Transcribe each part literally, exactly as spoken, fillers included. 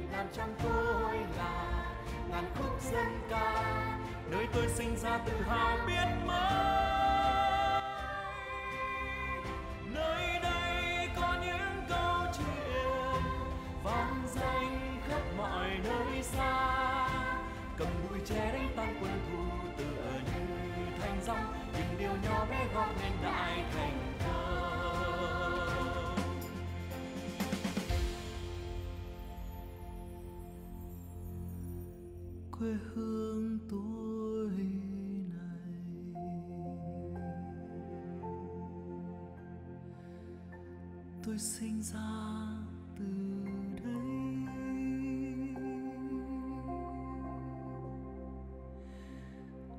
Việt Nam trong tôi là ngàn khúc dân ca, nơi tôi sinh ra tự hào biết mấy. Nơi đây có những câu chuyện vang danh khắp mọi nơi xa. Cầm bụi tre đánh tan quân thù tựa như thanh rong, những điều nhỏ bé góp nên đại thành thơ. Quê hương tôi này tôi sinh ra từ đây,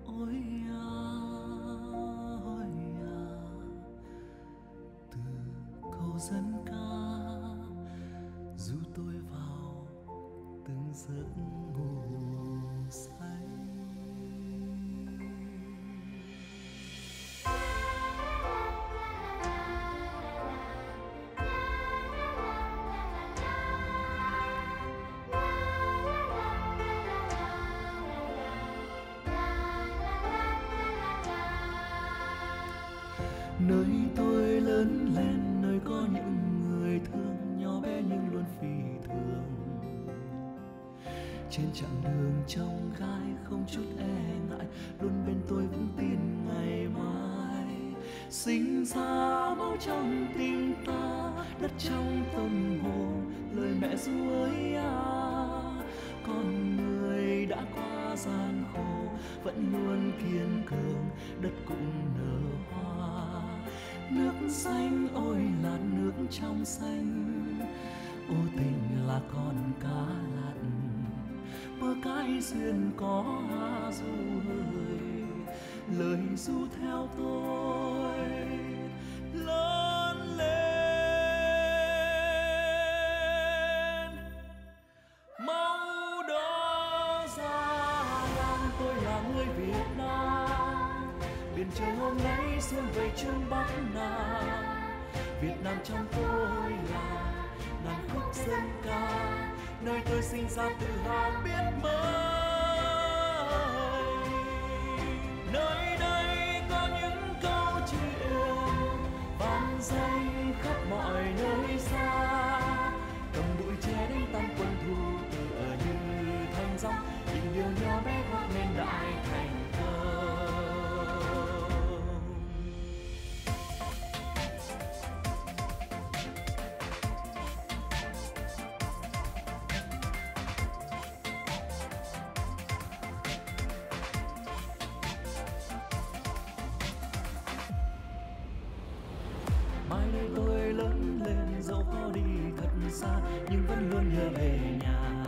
ôi à ôi à, từ câu dân ca du tôi vào từng giấc ngủ. Nơi tôi lớn lên, nơi có những người thương nhỏ bé nhưng luôn phi thường. Trên chặng đường trong gai không chút e ngại, luôn bên tôi vững tin ngày mai. Sinh ra máu trong tim ta, đất trong tâm hồn, lời mẹ ru ơi à. Con người đã qua gian khổ, vẫn luôn kiên cường, đất cũng nở hoa. Nước xanh ôi là nước trong xanh, ô tình là con cá lặn, mơ cái duyên có du hơi, lời du theo tôi lớn lên. Máu đỏ ra làm tôi là người Việt Nam, biển trời hôm nay xương về chung Bắc Nam. Việt Nam trong tôi là ngàn khúc dân ca, nơi tôi sinh ra tự hào biết mấy. Nơi đây có những câu chuyện vang danh khắp mọi nơi xa. Cầm bụi tre đánh tan quân thù tựa như thanh rong, những điều nhỏ bé góp nên đại thành thơ. Nhưng vẫn luôn nhớ về nhà,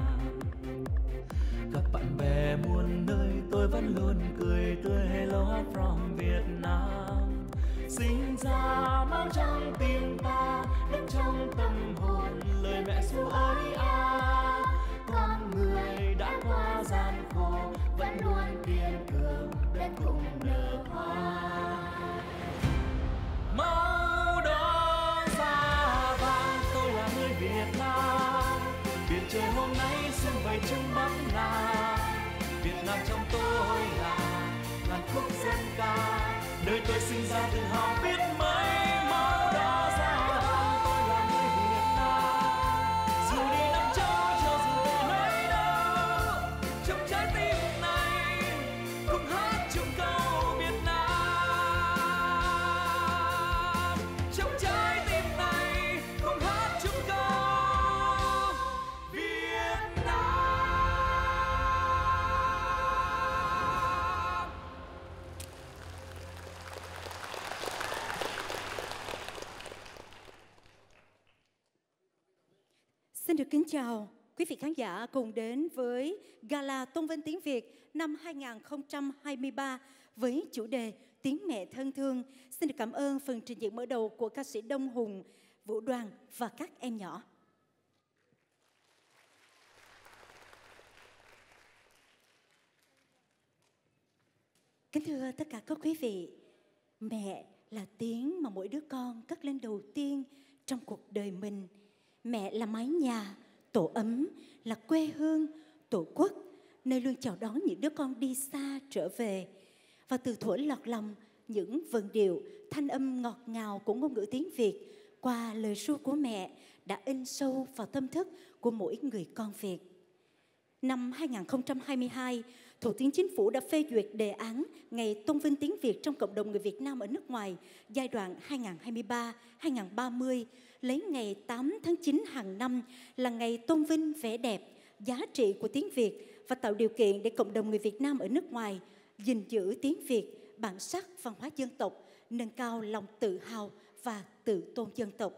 gặp bạn bè muôn nơi tôi vẫn luôn cười tươi. Hello from Việt Nam. Sinh ra mang trong tim ta, đất trong tâm hồn, lời mẹ ru ơi à. Con người đã qua gian khổ, vẫn luôn kiên cường, đất cũng nở hoa. Máu đỏ da vàng tôi là người Việt Nam, biển trời hôm nay sương vầy trong Bắc Nam. Việt Nam trong tôi là ngàn khúc dân ca, nơi tôi sinh ra tự hào biết mấy. Máu đỏ da vàng tôi là người Việt Nam, dù đi năm châu cho dù đi nơi đâu, trong trái tim này cùng hát chung câu Việt Nam. Trong trái tim này cùng hát chung câu Việt Nam. Xin được kính chào quý vị khán giả cùng đến với Gala Tôn vinh Tiếng Việt năm hai nghìn không trăm hai mươi ba với chủ đề Tiếng Mẹ Thân Thương. Xin được cảm ơn phần trình diễn mở đầu của ca sĩ Đông Hùng, Vũ Đoàn và các em nhỏ. Kính thưa tất cả các quý vị, mẹ là tiếng mà mỗi đứa con cất lên đầu tiên trong cuộc đời mình. Mẹ là mái nhà, tổ ấm là quê hương, tổ quốc, nơi luôn chào đón những đứa con đi xa trở về. Và từ thuở lọt lòng những vần điệu, thanh âm ngọt ngào của ngôn ngữ tiếng Việt qua lời ru của mẹ đã in sâu vào tâm thức của mỗi người con Việt. Năm hai nghìn không trăm hai mươi hai, Thủ tướng Chính phủ đã phê duyệt đề án Ngày Tôn vinh tiếng Việt trong cộng đồng người Việt Nam ở nước ngoài giai đoạn hai nghìn không trăm hai mươi ba đến hai nghìn không trăm ba mươi, lấy ngày tám tháng chín hàng năm là ngày tôn vinh vẻ đẹp, giá trị của tiếng Việt và tạo điều kiện để cộng đồng người Việt Nam ở nước ngoài gìn giữ tiếng Việt, bản sắc văn hóa dân tộc, nâng cao lòng tự hào và tự tôn dân tộc.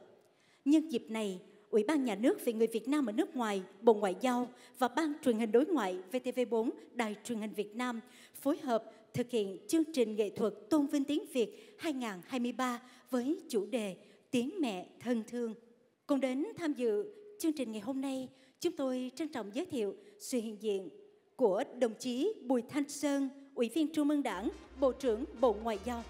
Nhân dịp này, Ủy ban Nhà nước về người Việt Nam ở nước ngoài, Bộ Ngoại giao và Ban Truyền hình Đối ngoại vê tê vê bốn Đài Truyền hình Việt Nam phối hợp thực hiện chương trình nghệ thuật Tôn vinh tiếng Việt hai nghìn không trăm hai mươi ba với chủ đề Tiếng mẹ thân thương. Cùng đến tham dự chương trình ngày hôm nay, chúng tôi trân trọng giới thiệu sự hiện diện của đồng chí Bùi Thanh Sơn, Ủy viên Trung ương Đảng, Bộ trưởng Bộ Ngoại giao.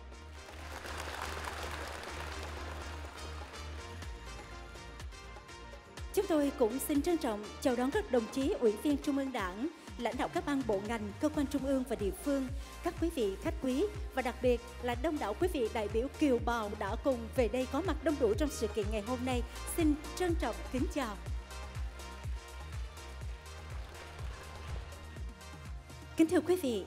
Chúng tôi cũng xin trân trọng chào đón các đồng chí Ủy viên Trung ương Đảng, lãnh đạo các ban bộ ngành, cơ quan trung ương và địa phương, các quý vị khách quý và đặc biệt là đông đảo quý vị đại biểu kiều bào đã cùng về đây có mặt đông đủ trong sự kiện ngày hôm nay. Xin trân trọng kính chào. Kính thưa quý vị,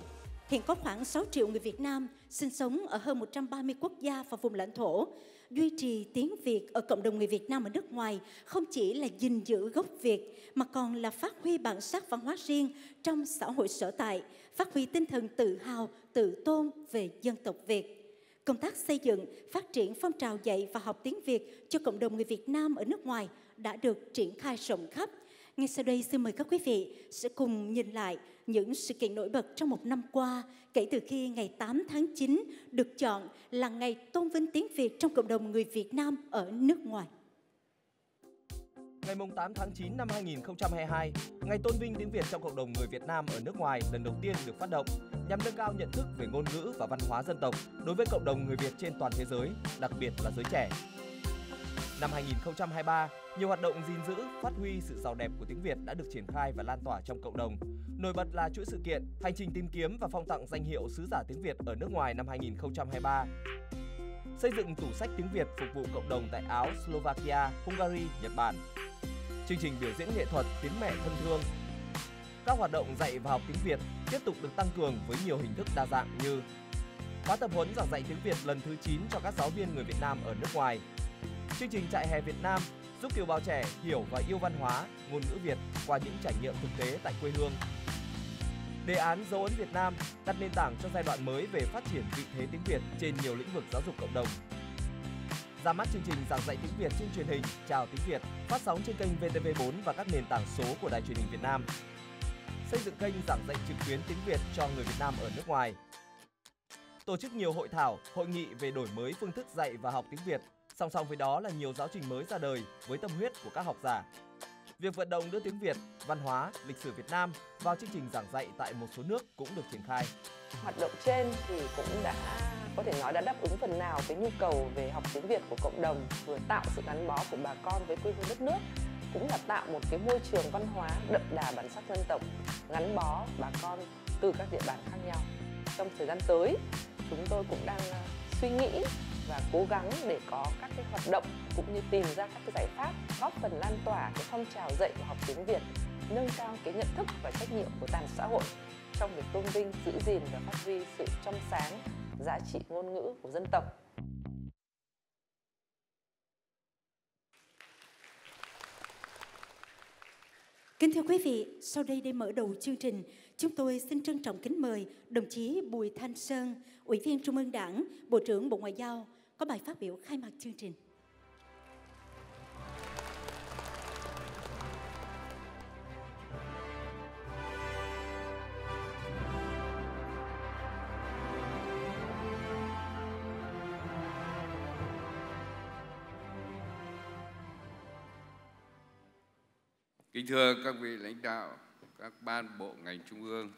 hiện có khoảng sáu triệu người Việt Nam sinh sống ở hơn một trăm ba mươi quốc gia và vùng lãnh thổ. Duy trì tiếng Việt ở cộng đồng người Việt Nam ở nước ngoài không chỉ là gìn giữ gốc Việt mà còn là phát huy bản sắc văn hóa riêng trong xã hội sở tại, phát huy tinh thần tự hào, tự tôn về dân tộc Việt. Công tác xây dựng, phát triển phong trào dạy và học tiếng Việt cho cộng đồng người Việt Nam ở nước ngoài đã được triển khai rộng khắp. Ngay sau đây xin mời các quý vị sẽ cùng nhìn lại những sự kiện nổi bật trong một năm qua kể từ khi ngày tám tháng chín được chọn là ngày tôn vinh tiếng Việt trong cộng đồng người Việt Nam ở nước ngoài. Ngày tám tháng chín năm hai nghìn không trăm hai mươi hai, Ngày Tôn vinh tiếng Việt trong cộng đồng người Việt Nam ở nước ngoài lần đầu tiên được phát động nhằm nâng cao nhận thức về ngôn ngữ và văn hóa dân tộc đối với cộng đồng người Việt trên toàn thế giới, đặc biệt là giới trẻ. Năm hai nghìn không trăm hai mươi ba, nhiều hoạt động gìn giữ, phát huy sự giàu đẹp của tiếng Việt đã được triển khai và lan tỏa trong cộng đồng. Nổi bật là chuỗi sự kiện Hành trình tìm kiếm và phong tặng danh hiệu Sứ giả tiếng Việt ở nước ngoài năm hai nghìn không trăm hai mươi ba. Xây dựng tủ sách tiếng Việt phục vụ cộng đồng tại Áo, Slovakia, Hungary, Nhật Bản. Chương trình biểu diễn nghệ thuật Tiếng mẹ thân thương. Các hoạt động dạy và học tiếng Việt tiếp tục được tăng cường với nhiều hình thức đa dạng như khóa tập huấn giảng dạy tiếng Việt lần thứ chín cho các giáo viên người Việt Nam ở nước ngoài. Chương trình Trại hè Việt Nam giúp kiều bào trẻ hiểu và yêu văn hóa, ngôn ngữ Việt qua những trải nghiệm thực tế tại quê hương. Đề án Dấu ấn Việt Nam đặt nền tảng cho giai đoạn mới về phát triển vị thế tiếng Việt trên nhiều lĩnh vực giáo dục cộng đồng. Ra mắt chương trình giảng dạy tiếng Việt trên truyền hình Chào Tiếng Việt phát sóng trên kênh vê tê vê bốn và các nền tảng số của Đài Truyền hình Việt Nam. Xây dựng kênh giảng dạy trực tuyến tiếng Việt cho người Việt Nam ở nước ngoài. Tổ chức nhiều hội thảo, hội nghị về đổi mới phương thức dạy và học tiếng Việt. Song song với đó là nhiều giáo trình mới ra đời với tâm huyết của các học giả. Việc vận động đưa tiếng Việt, văn hóa, lịch sử Việt Nam vào chương trình giảng dạy tại một số nước cũng được triển khai. Hoạt động trên thì cũng đã có thể nói đã đáp ứng phần nào cái nhu cầu về học tiếng Việt của cộng đồng, vừa tạo sự gắn bó của bà con với quê hương đất nước, cũng là tạo một cái môi trường văn hóa đậm đà bản sắc dân tộc, gắn bó bà con từ các địa bàn khác nhau. Trong thời gian tới, chúng tôi cũng đang suy nghĩ và cố gắng để có các cái hoạt động cũng như tìm ra các cái giải pháp góp phần lan tỏa cái phong trào dạy và học tiếng Việt, nâng cao cái nhận thức và trách nhiệm của toàn xã hội trong việc tôn vinh, giữ gìn và phát huy sự trong sáng, giá trị ngôn ngữ của dân tộc. Kính thưa quý vị, sau đây để mở đầu chương trình, chúng tôi xin trân trọng kính mời đồng chí Bùi Thanh Sơn, Ủy viên Trung ương Đảng, Bộ trưởng Bộ Ngoại giao có bài phát biểu khai mạc chương trình. Kính thưa các vị lãnh đạo, các ban bộ ngành trung ương,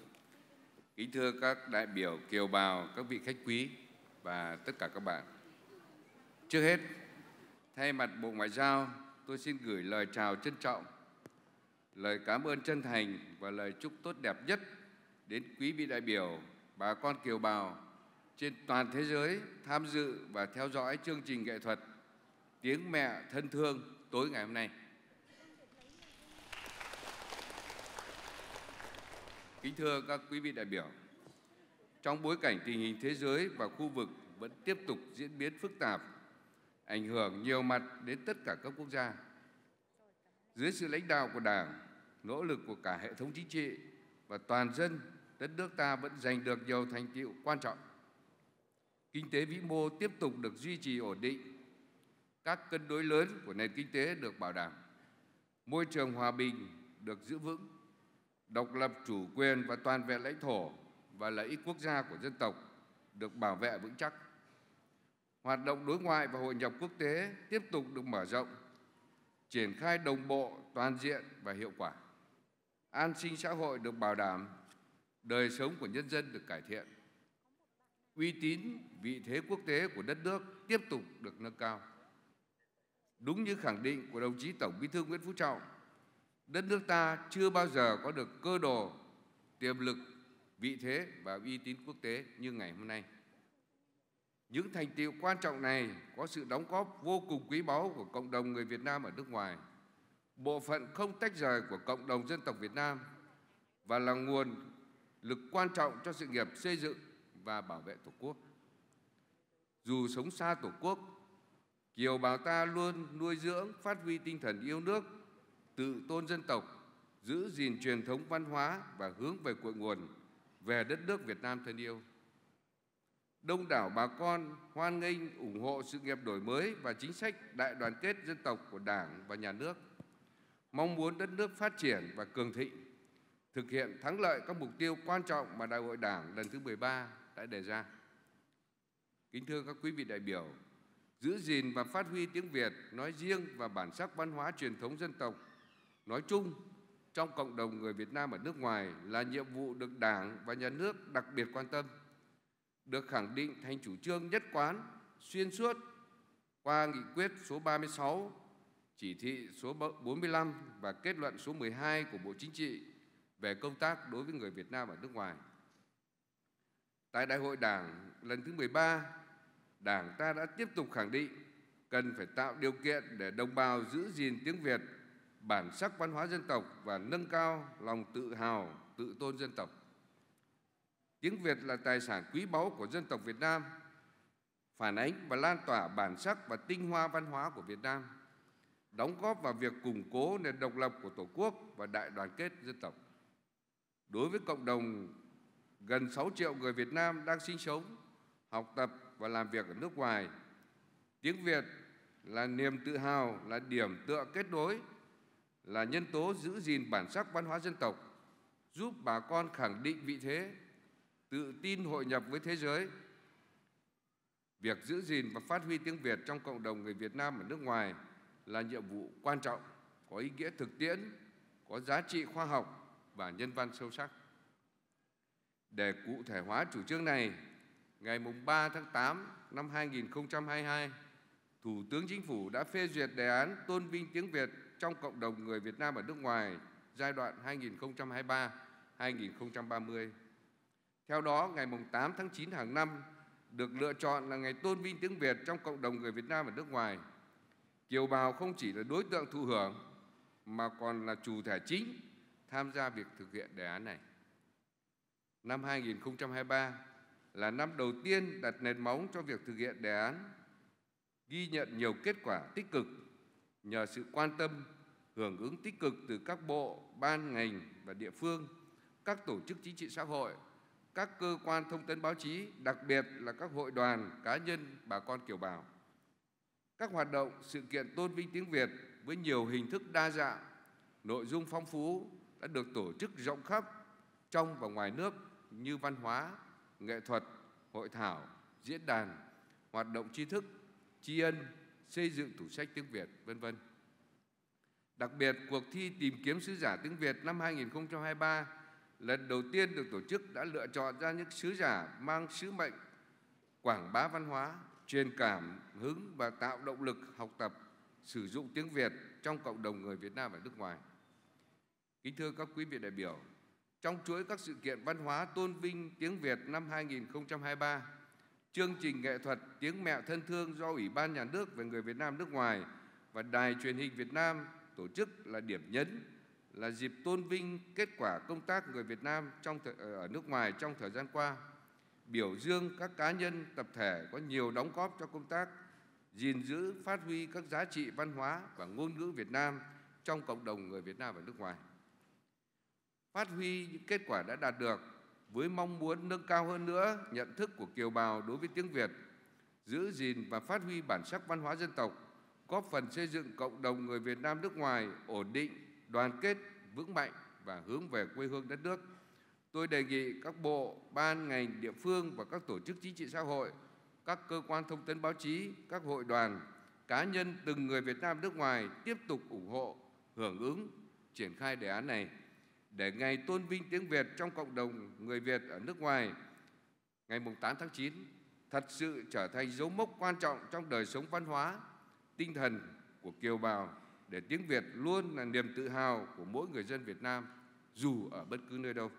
kính thưa các đại biểu kiều bào, các vị khách quý và tất cả các bạn. Trước hết, thay mặt Bộ Ngoại giao, tôi xin gửi lời chào trân trọng lời cảm ơn chân thành và lời chúc tốt đẹp nhất đến quý vị đại biểu, bà con kiều bào trên toàn thế giới tham dự và theo dõi chương trình nghệ thuật Tiếng Mẹ Thân Thương tối ngày hôm nay. Kính thưa các quý vị đại biểu, trong bối cảnh tình hình thế giới và khu vực vẫn tiếp tục diễn biến phức tạp, ảnh hưởng nhiều mặt đến tất cả các quốc gia. Dưới sự lãnh đạo của Đảng, nỗ lực của cả hệ thống chính trị và toàn dân, đất nước ta vẫn giành được nhiều thành tựu quan trọng. Kinh tế vĩ mô tiếp tục được duy trì ổn định, các cân đối lớn của nền kinh tế được bảo đảm, môi trường hòa bình được giữ vững, độc lập, chủ quyền và toàn vẹn lãnh thổ và lợi ích quốc gia của dân tộc được bảo vệ vững chắc. Hoạt động đối ngoại và hội nhập quốc tế tiếp tục được mở rộng, triển khai đồng bộ, toàn diện và hiệu quả. An sinh xã hội được bảo đảm, đời sống của nhân dân được cải thiện. Uy tín, vị thế quốc tế của đất nước tiếp tục được nâng cao. Đúng như khẳng định của đồng chí Tổng Bí thư Nguyễn Phú Trọng, đất nước ta chưa bao giờ có được cơ đồ, tiềm lực, vị thế và uy tín quốc tế như ngày hôm nay. Những thành tựu quan trọng này có sự đóng góp vô cùng quý báu của cộng đồng người Việt Nam ở nước ngoài, bộ phận không tách rời của cộng đồng dân tộc Việt Nam và là nguồn lực quan trọng cho sự nghiệp xây dựng và bảo vệ Tổ quốc. Dù sống xa Tổ quốc, kiều bào ta luôn nuôi dưỡng, phát huy tinh thần yêu nước, tự tôn dân tộc, giữ gìn truyền thống văn hóa và hướng về cội nguồn, về đất nước Việt Nam thân yêu. Đông đảo bà con hoan nghênh, ủng hộ sự nghiệp đổi mới và chính sách đại đoàn kết dân tộc của Đảng và Nhà nước, mong muốn đất nước phát triển và cường thịnh, thực hiện thắng lợi các mục tiêu quan trọng mà Đại hội Đảng lần thứ mười ba đã đề ra. Kính thưa các quý vị đại biểu, giữ gìn và phát huy tiếng Việt nói riêng và bản sắc văn hóa truyền thống dân tộc nói chung trong cộng đồng người Việt Nam ở nước ngoài là nhiệm vụ được Đảng và Nhà nước đặc biệt quan tâm, được khẳng định thành chủ trương nhất quán, xuyên suốt qua nghị quyết số ba mươi sáu, chỉ thị số bốn mươi lăm và kết luận số mười hai của Bộ Chính trị về công tác đối với người Việt Nam ở nước ngoài. Tại Đại hội Đảng lần thứ mười ba, Đảng ta đã tiếp tục khẳng định cần phải tạo điều kiện để đồng bào giữ gìn tiếng Việt, bản sắc văn hóa dân tộc và nâng cao lòng tự hào, tự tôn dân tộc. Tiếng Việt là tài sản quý báu của dân tộc Việt Nam, phản ánh và lan tỏa bản sắc và tinh hoa văn hóa của Việt Nam, đóng góp vào việc củng cố nền độc lập của Tổ quốc và đại đoàn kết dân tộc. Đối với cộng đồng gần sáu triệu người Việt Nam đang sinh sống, học tập và làm việc ở nước ngoài, tiếng Việt là niềm tự hào, là điểm tựa kết nối, là nhân tố giữ gìn bản sắc văn hóa dân tộc, giúp bà con khẳng định vị thế, tự tin hội nhập với thế giới. Việc giữ gìn và phát huy tiếng Việt trong cộng đồng người Việt Nam ở nước ngoài là nhiệm vụ quan trọng, có ý nghĩa thực tiễn, có giá trị khoa học và nhân văn sâu sắc. Để cụ thể hóa chủ trương này, ngày ba tháng tám năm hai nghìn không trăm hai mươi hai, Thủ tướng Chính phủ đã phê duyệt đề án tôn vinh tiếng Việt trong cộng đồng người Việt Nam ở nước ngoài giai đoạn hai nghìn không trăm hai mươi ba đến hai nghìn không trăm ba mươi. Theo đó, ngày tám tháng chín hàng năm được lựa chọn là ngày tôn vinh tiếng Việt trong cộng đồng người Việt Nam ở nước ngoài. Kiều bào không chỉ là đối tượng thụ hưởng mà còn là chủ thể chính tham gia việc thực hiện đề án này. Năm hai nghìn không trăm hai mươi ba là năm đầu tiên đặt nền móng cho việc thực hiện đề án, ghi nhận nhiều kết quả tích cực nhờ sự quan tâm, hưởng ứng tích cực từ các bộ, ban, ngành và địa phương, các tổ chức chính trị xã hội, các cơ quan thông tấn báo chí, đặc biệt là các hội đoàn, cá nhân, bà con kiều bào. Các hoạt động, sự kiện tôn vinh tiếng Việt với nhiều hình thức đa dạng, nội dung phong phú đã được tổ chức rộng khắp trong và ngoài nước như văn hóa, nghệ thuật, hội thảo, diễn đàn, hoạt động tri thức, tri ân, xây dựng tủ sách tiếng Việt, vân vân. Đặc biệt, cuộc thi tìm kiếm sứ giả tiếng Việt năm hai nghìn không trăm hai mươi ba lần đầu tiên được tổ chức đã lựa chọn ra những sứ giả mang sứ mệnh quảng bá văn hóa, truyền cảm hứng và tạo động lực học tập, sử dụng tiếng Việt trong cộng đồng người Việt Nam ở nước ngoài. Kính thưa các quý vị đại biểu, trong chuỗi các sự kiện văn hóa tôn vinh tiếng Việt năm hai nghìn không trăm hai mươi ba, chương trình nghệ thuật Tiếng Mẹ Thân Thương do Ủy ban Nhà nước về người Việt Nam nước ngoài và Đài Truyền hình Việt Nam tổ chức là điểm nhấn, là dịp tôn vinh kết quả công tác người Việt Nam trong thời, ở nước ngoài trong thời gian qua, biểu dương các cá nhân, tập thể có nhiều đóng góp cho công tác gìn giữ, phát huy các giá trị văn hóa và ngôn ngữ Việt Nam trong cộng đồng người Việt Nam ở nước ngoài. Phát huy những kết quả đã đạt được với mong muốn nâng cao hơn nữa nhận thức của kiều bào đối với tiếng Việt, giữ gìn và phát huy bản sắc văn hóa dân tộc, góp phần xây dựng cộng đồng người Việt Nam nước ngoài ổn định, đoàn kết, vững mạnh và hướng về quê hương đất nước. Tôi đề nghị các bộ, ban, ngành, địa phương và các tổ chức chính trị xã hội, các cơ quan thông tấn báo chí, các hội đoàn, cá nhân từng người Việt Nam nước ngoài tiếp tục ủng hộ, hưởng ứng, triển khai đề án này để ngày tôn vinh tiếng Việt trong cộng đồng người Việt ở nước ngoài ngày tám tháng chín thật sự trở thành dấu mốc quan trọng trong đời sống văn hóa, tinh thần của kiều bào, để tiếng Việt luôn là niềm tự hào của mỗi người dân Việt Nam dù ở bất cứ nơi đâu.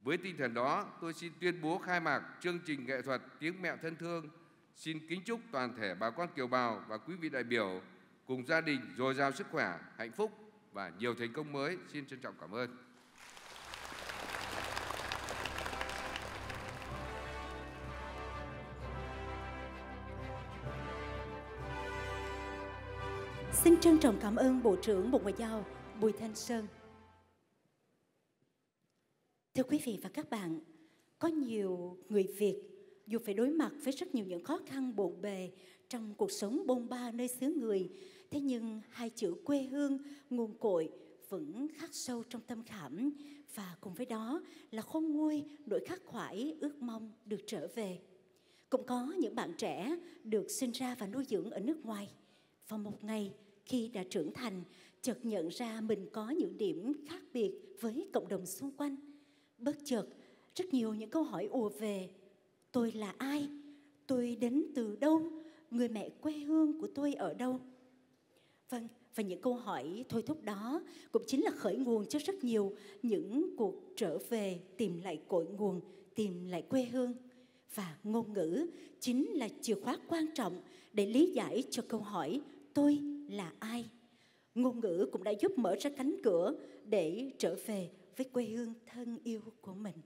Với tinh thần đó, tôi xin tuyên bố khai mạc chương trình nghệ thuật Tiếng Mẹ Thân Thương. Xin kính chúc toàn thể bà con kiều bào và quý vị đại biểu cùng gia đình dồi dào sức khỏe, hạnh phúc và nhiều thành công mới. Xin trân trọng cảm ơn. Xin trân trọng cảm ơn Bộ trưởng Bộ Ngoại giao Bùi Thanh Sơn. Thưa quý vị và các bạn, có nhiều người Việt dù phải đối mặt với rất nhiều những khó khăn bộn bề trong cuộc sống bôn ba nơi xứ người, thế nhưng hai chữ quê hương, nguồn cội vẫn khắc sâu trong tâm khảm, và cùng với đó là khôn nguôi nỗi khắc khoải ước mong được trở về. Cũng có những bạn trẻ được sinh ra và nuôi dưỡng ở nước ngoài, và một ngày khi đã trưởng thành, chợt nhận ra mình có những điểm khác biệt với cộng đồng xung quanh. Bất chợt, rất nhiều những câu hỏi ùa về: tôi là ai? Tôi đến từ đâu? Người mẹ quê hương của tôi ở đâu? Vâng, và những câu hỏi thôi thúc đó cũng chính là khởi nguồn cho rất nhiều những cuộc trở về tìm lại cội nguồn, tìm lại quê hương. Và ngôn ngữ chính là chìa khóa quan trọng để lý giải cho câu hỏi tôi là ai. Ngôn ngữ cũng đã giúp mở ra cánh cửa để trở về với quê hương thân yêu của mình.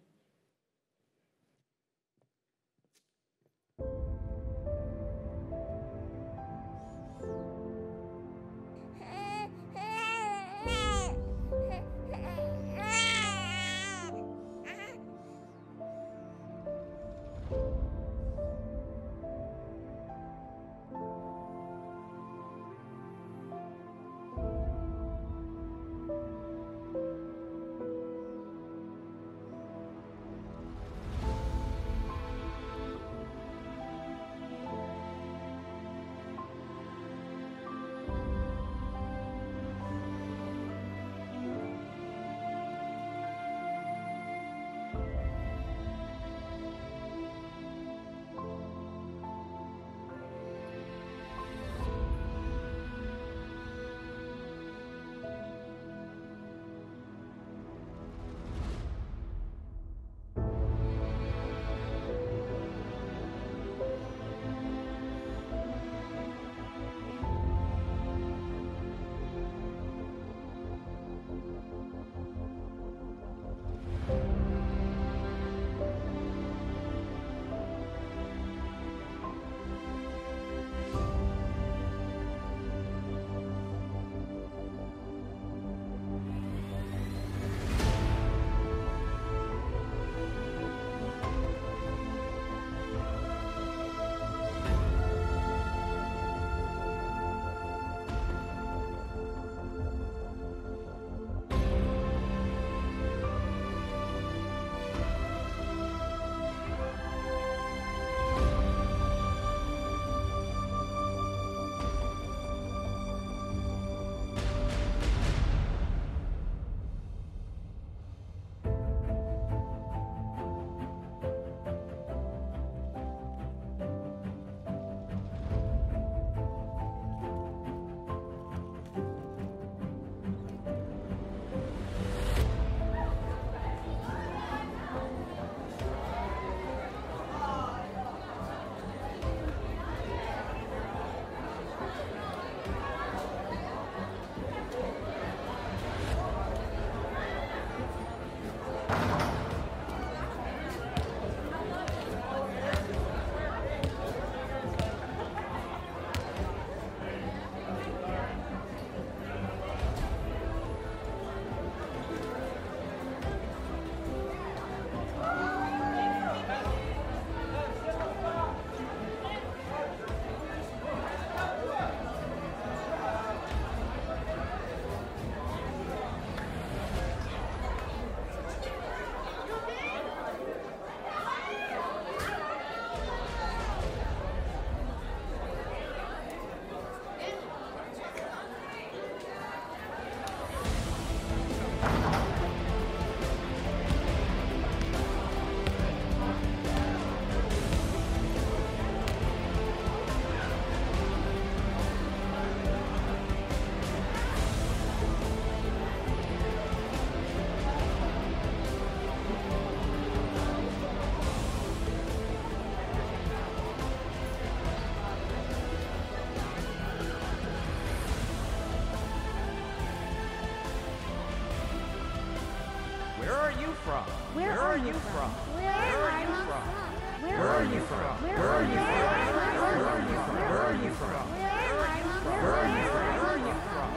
are you from? Where are you from? Where are you from? Where are you from? Where are you from? Where are you from? Where are you from? Where are you from?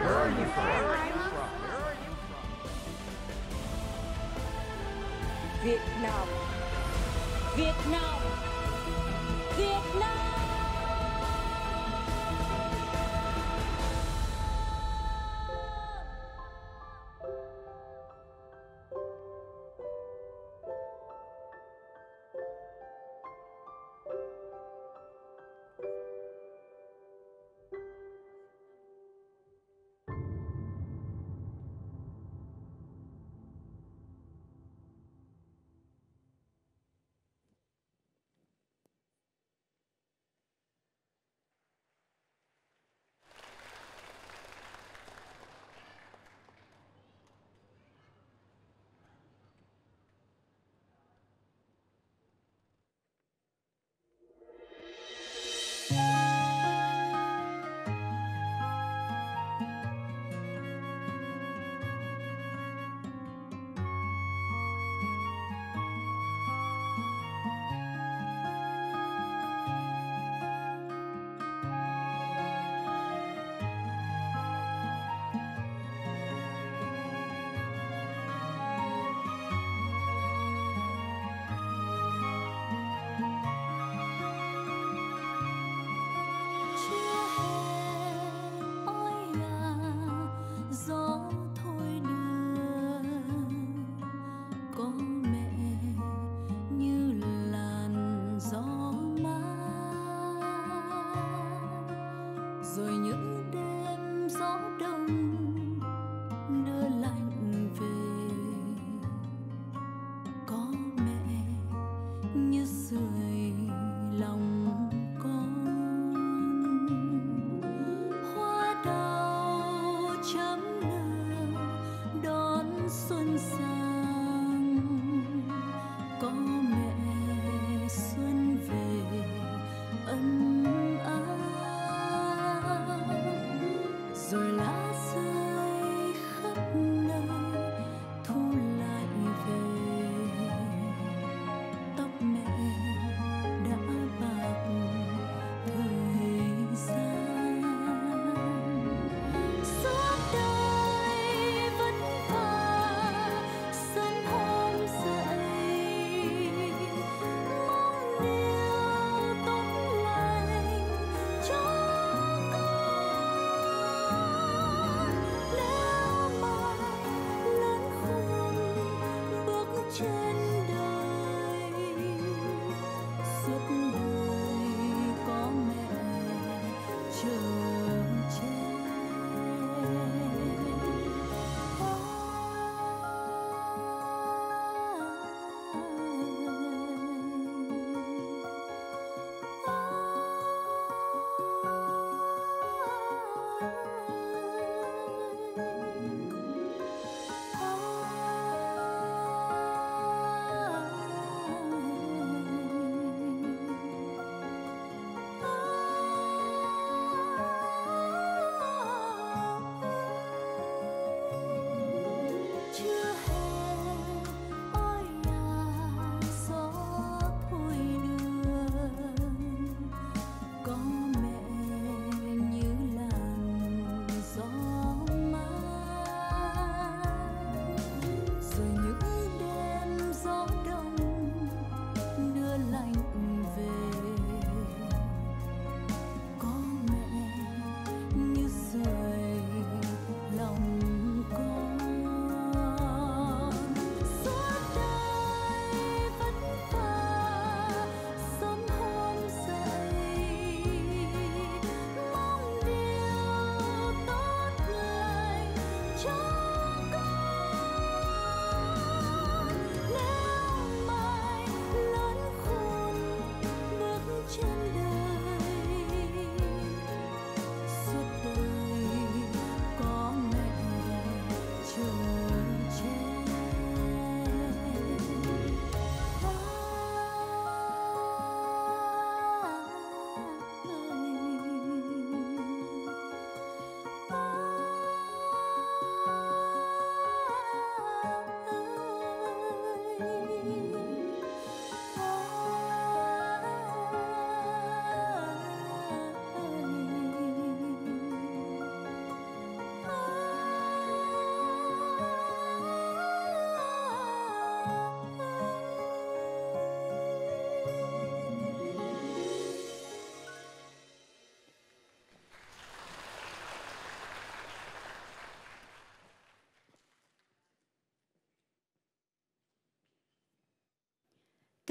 Where are you from? Việt Nam. Việt Nam. Việt Nam. Hãy subscribe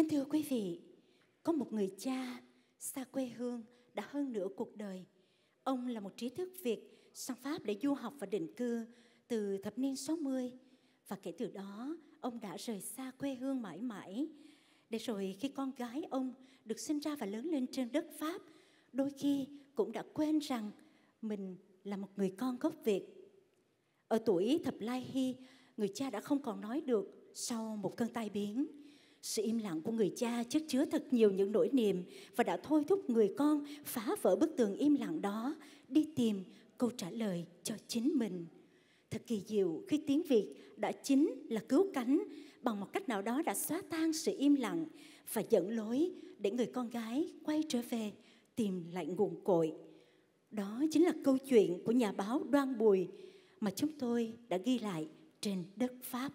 Kính thưa quý vị, có một người cha xa quê hương đã hơn nửa cuộc đời. Ông là một trí thức Việt sang Pháp để du học và định cư từ thập niên sáu mươi. Và kể từ đó, ông đã rời xa quê hương mãi mãi. Để rồi khi con gái ông được sinh ra và lớn lên trên đất Pháp, đôi khi cũng đã quên rằng mình là một người con gốc Việt. Ở tuổi thập lai hy, người cha đã không còn nói được sau một cơn tai biến. Sự im lặng của người cha chất chứa thật nhiều những nỗi niềm và đã thôi thúc người con phá vỡ bức tường im lặng đó, đi tìm câu trả lời cho chính mình. Thật kỳ diệu khi tiếng Việt đã chính là cứu cánh, bằng một cách nào đó đã xóa tan sự im lặng và dẫn lối để người con gái quay trở về tìm lại nguồn cội. Đó chính là câu chuyện của nhà báo Đoan Bùi mà chúng tôi đã ghi lại trên đất Pháp.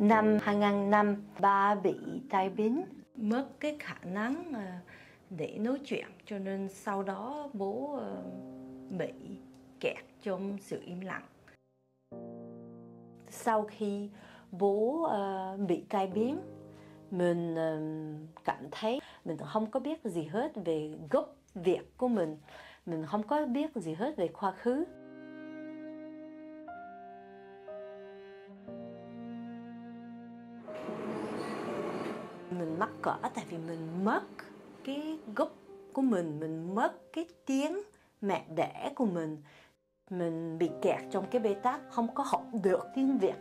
Năm hai nghìn không trăm lẻ năm, ba bị tai biến, mất cái khả năng để nói chuyện, cho nên sau đó bố bị kẹt trong sự im lặng. Sau khi bố bị tai biến, mình cảm thấy mình không có biết gì hết về gốc Việt của mình, mình không có biết gì hết về quá khứ. Mình mắc cỡ tại vì mình mất cái gốc của mình, mình mất cái tiếng mẹ đẻ của mình. Mình bị kẹt trong cái bê tắc, không có học được tiếng Việt.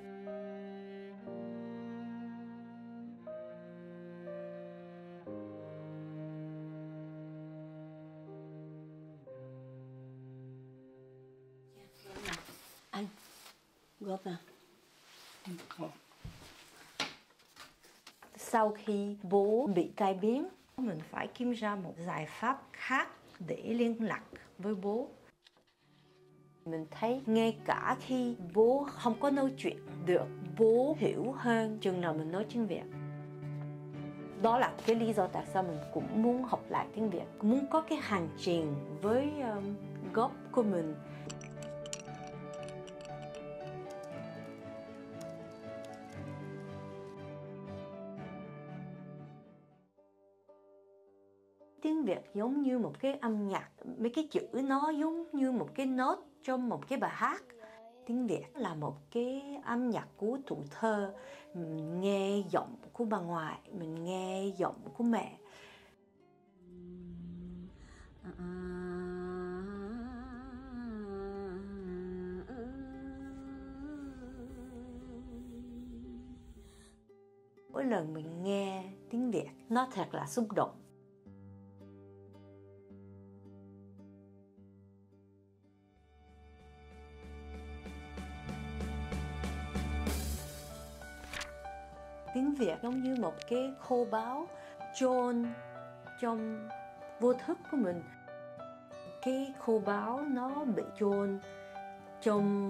Anh, góp vào. Sau khi bố bị tai biến, mình phải kiếm ra một giải pháp khác để liên lạc với bố. Mình thấy ngay cả khi bố không có nói chuyện được, bố hiểu hơn chừng nào mình nói tiếng Việt. Đó là cái lý do tại sao mình cũng muốn học lại tiếng Việt, muốn có cái hành trình với um, gốc của mình. Tiếng Việt giống như một cái âm nhạc, mấy cái chữ nó giống như một cái nốt trong một cái bài hát. Tiếng Việt là một cái âm nhạc của tuổi thơ. Mình nghe giọng của bà ngoại, mình nghe giọng của mẹ. Mỗi lần mình nghe tiếng Việt, nó thật là xúc động. Tiếng Việt giống như một cái khô báo chôn trong vô thức của mình. Cái khô báo nó bị chôn trong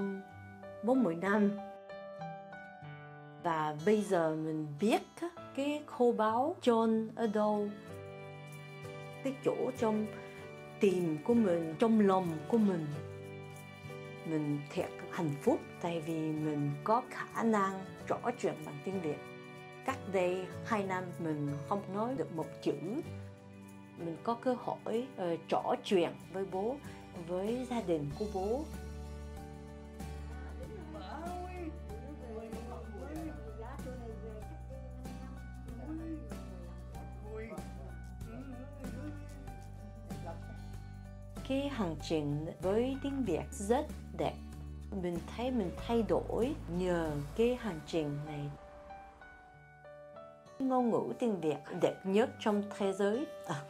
bốn mươi năm. Và bây giờ mình biết cái khô báo chôn ở đâu. Cái chỗ trong tim của mình, trong lòng của mình. Mình thiệt hạnh phúc tại vì mình có khả năng trò chuyện bằng tiếng Việt. Cách đây hai năm mình không nói được một chữ. Mình có cơ hội uh, trò chuyện với bố, với gia đình của bố. Cái hành trình với tiếng Việt rất đẹp. Mình thấy mình thay đổi nhờ cái hành trình này. Ngôn ngữ tiếng Việt đẹp nhất trong thế giới. À.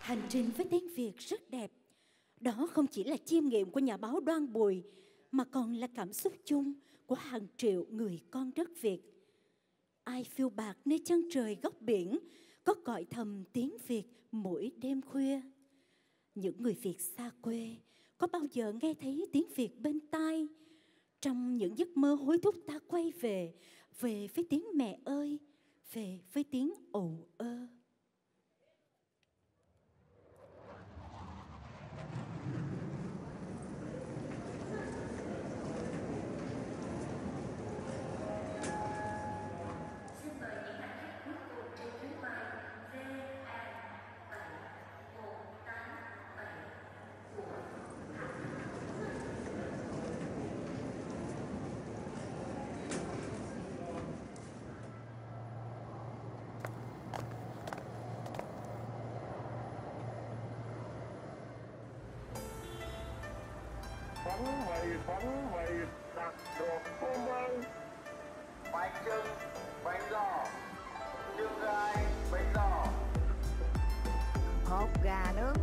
Hành trình với tiếng Việt rất đẹp. Đó không chỉ là chiêm nghiệm của nhà báo Đoan Bùi, mà còn là cảm xúc chung của hàng triệu người con đất Việt. Ai phiêu bạt nơi chân trời góc biển, có gọi thầm tiếng Việt mỗi đêm khuya. Những người Việt xa quê có bao giờ nghe thấy tiếng Việt bên tai? Trong những giấc mơ hối thúc ta quay về, về với tiếng mẹ ơi, về với tiếng ồ ơ. Hột gà nướng,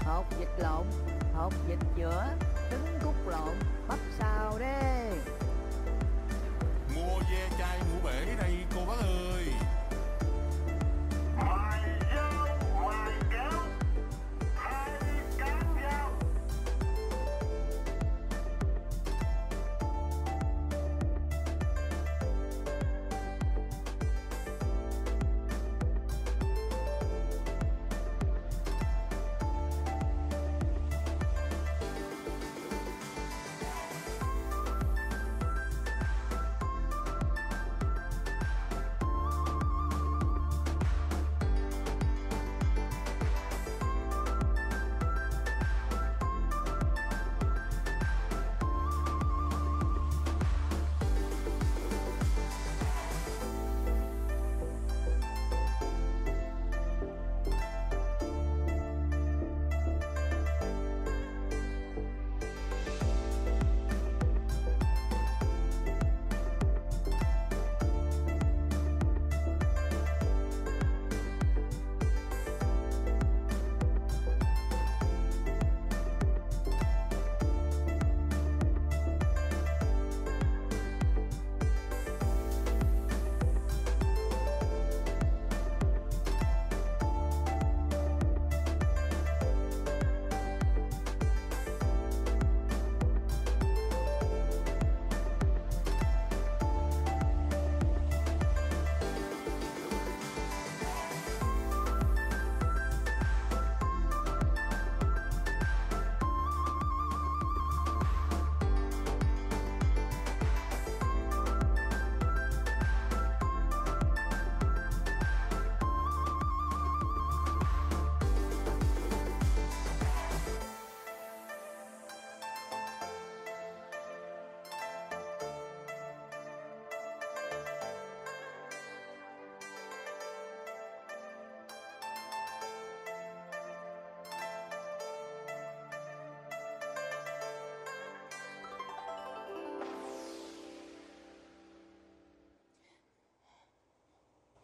hột vịt lộn, hột vịt giữa, trứng cút lộn, bắp xào đi. Mua ve chai mua bể đây cô bác ơi. Ngoài dâu, ngoài kéo, hai cán dâu.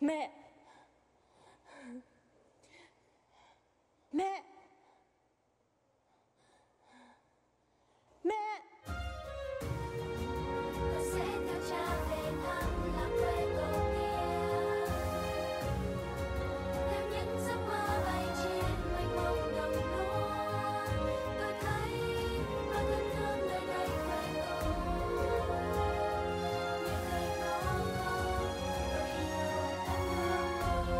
Mẹ! Mẹ! Mẹ! Con sẽ theo cha về thăm làng quê tổ tiên, theo những giấc mơ bay trên mênh mông đồng lúa. Tôi thấy và thân thương nơi đây quê tôi. Thank you.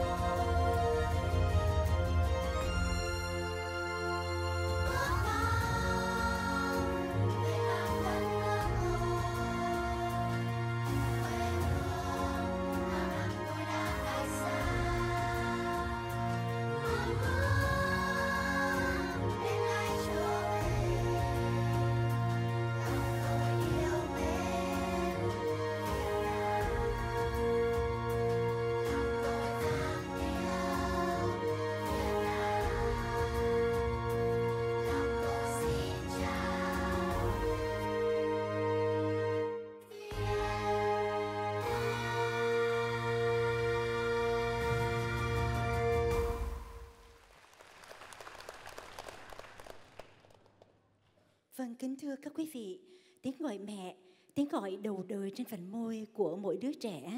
Vâng, kính thưa các quý vị, tiếng gọi mẹ, tiếng gọi đầu đời trên vành môi của mỗi đứa trẻ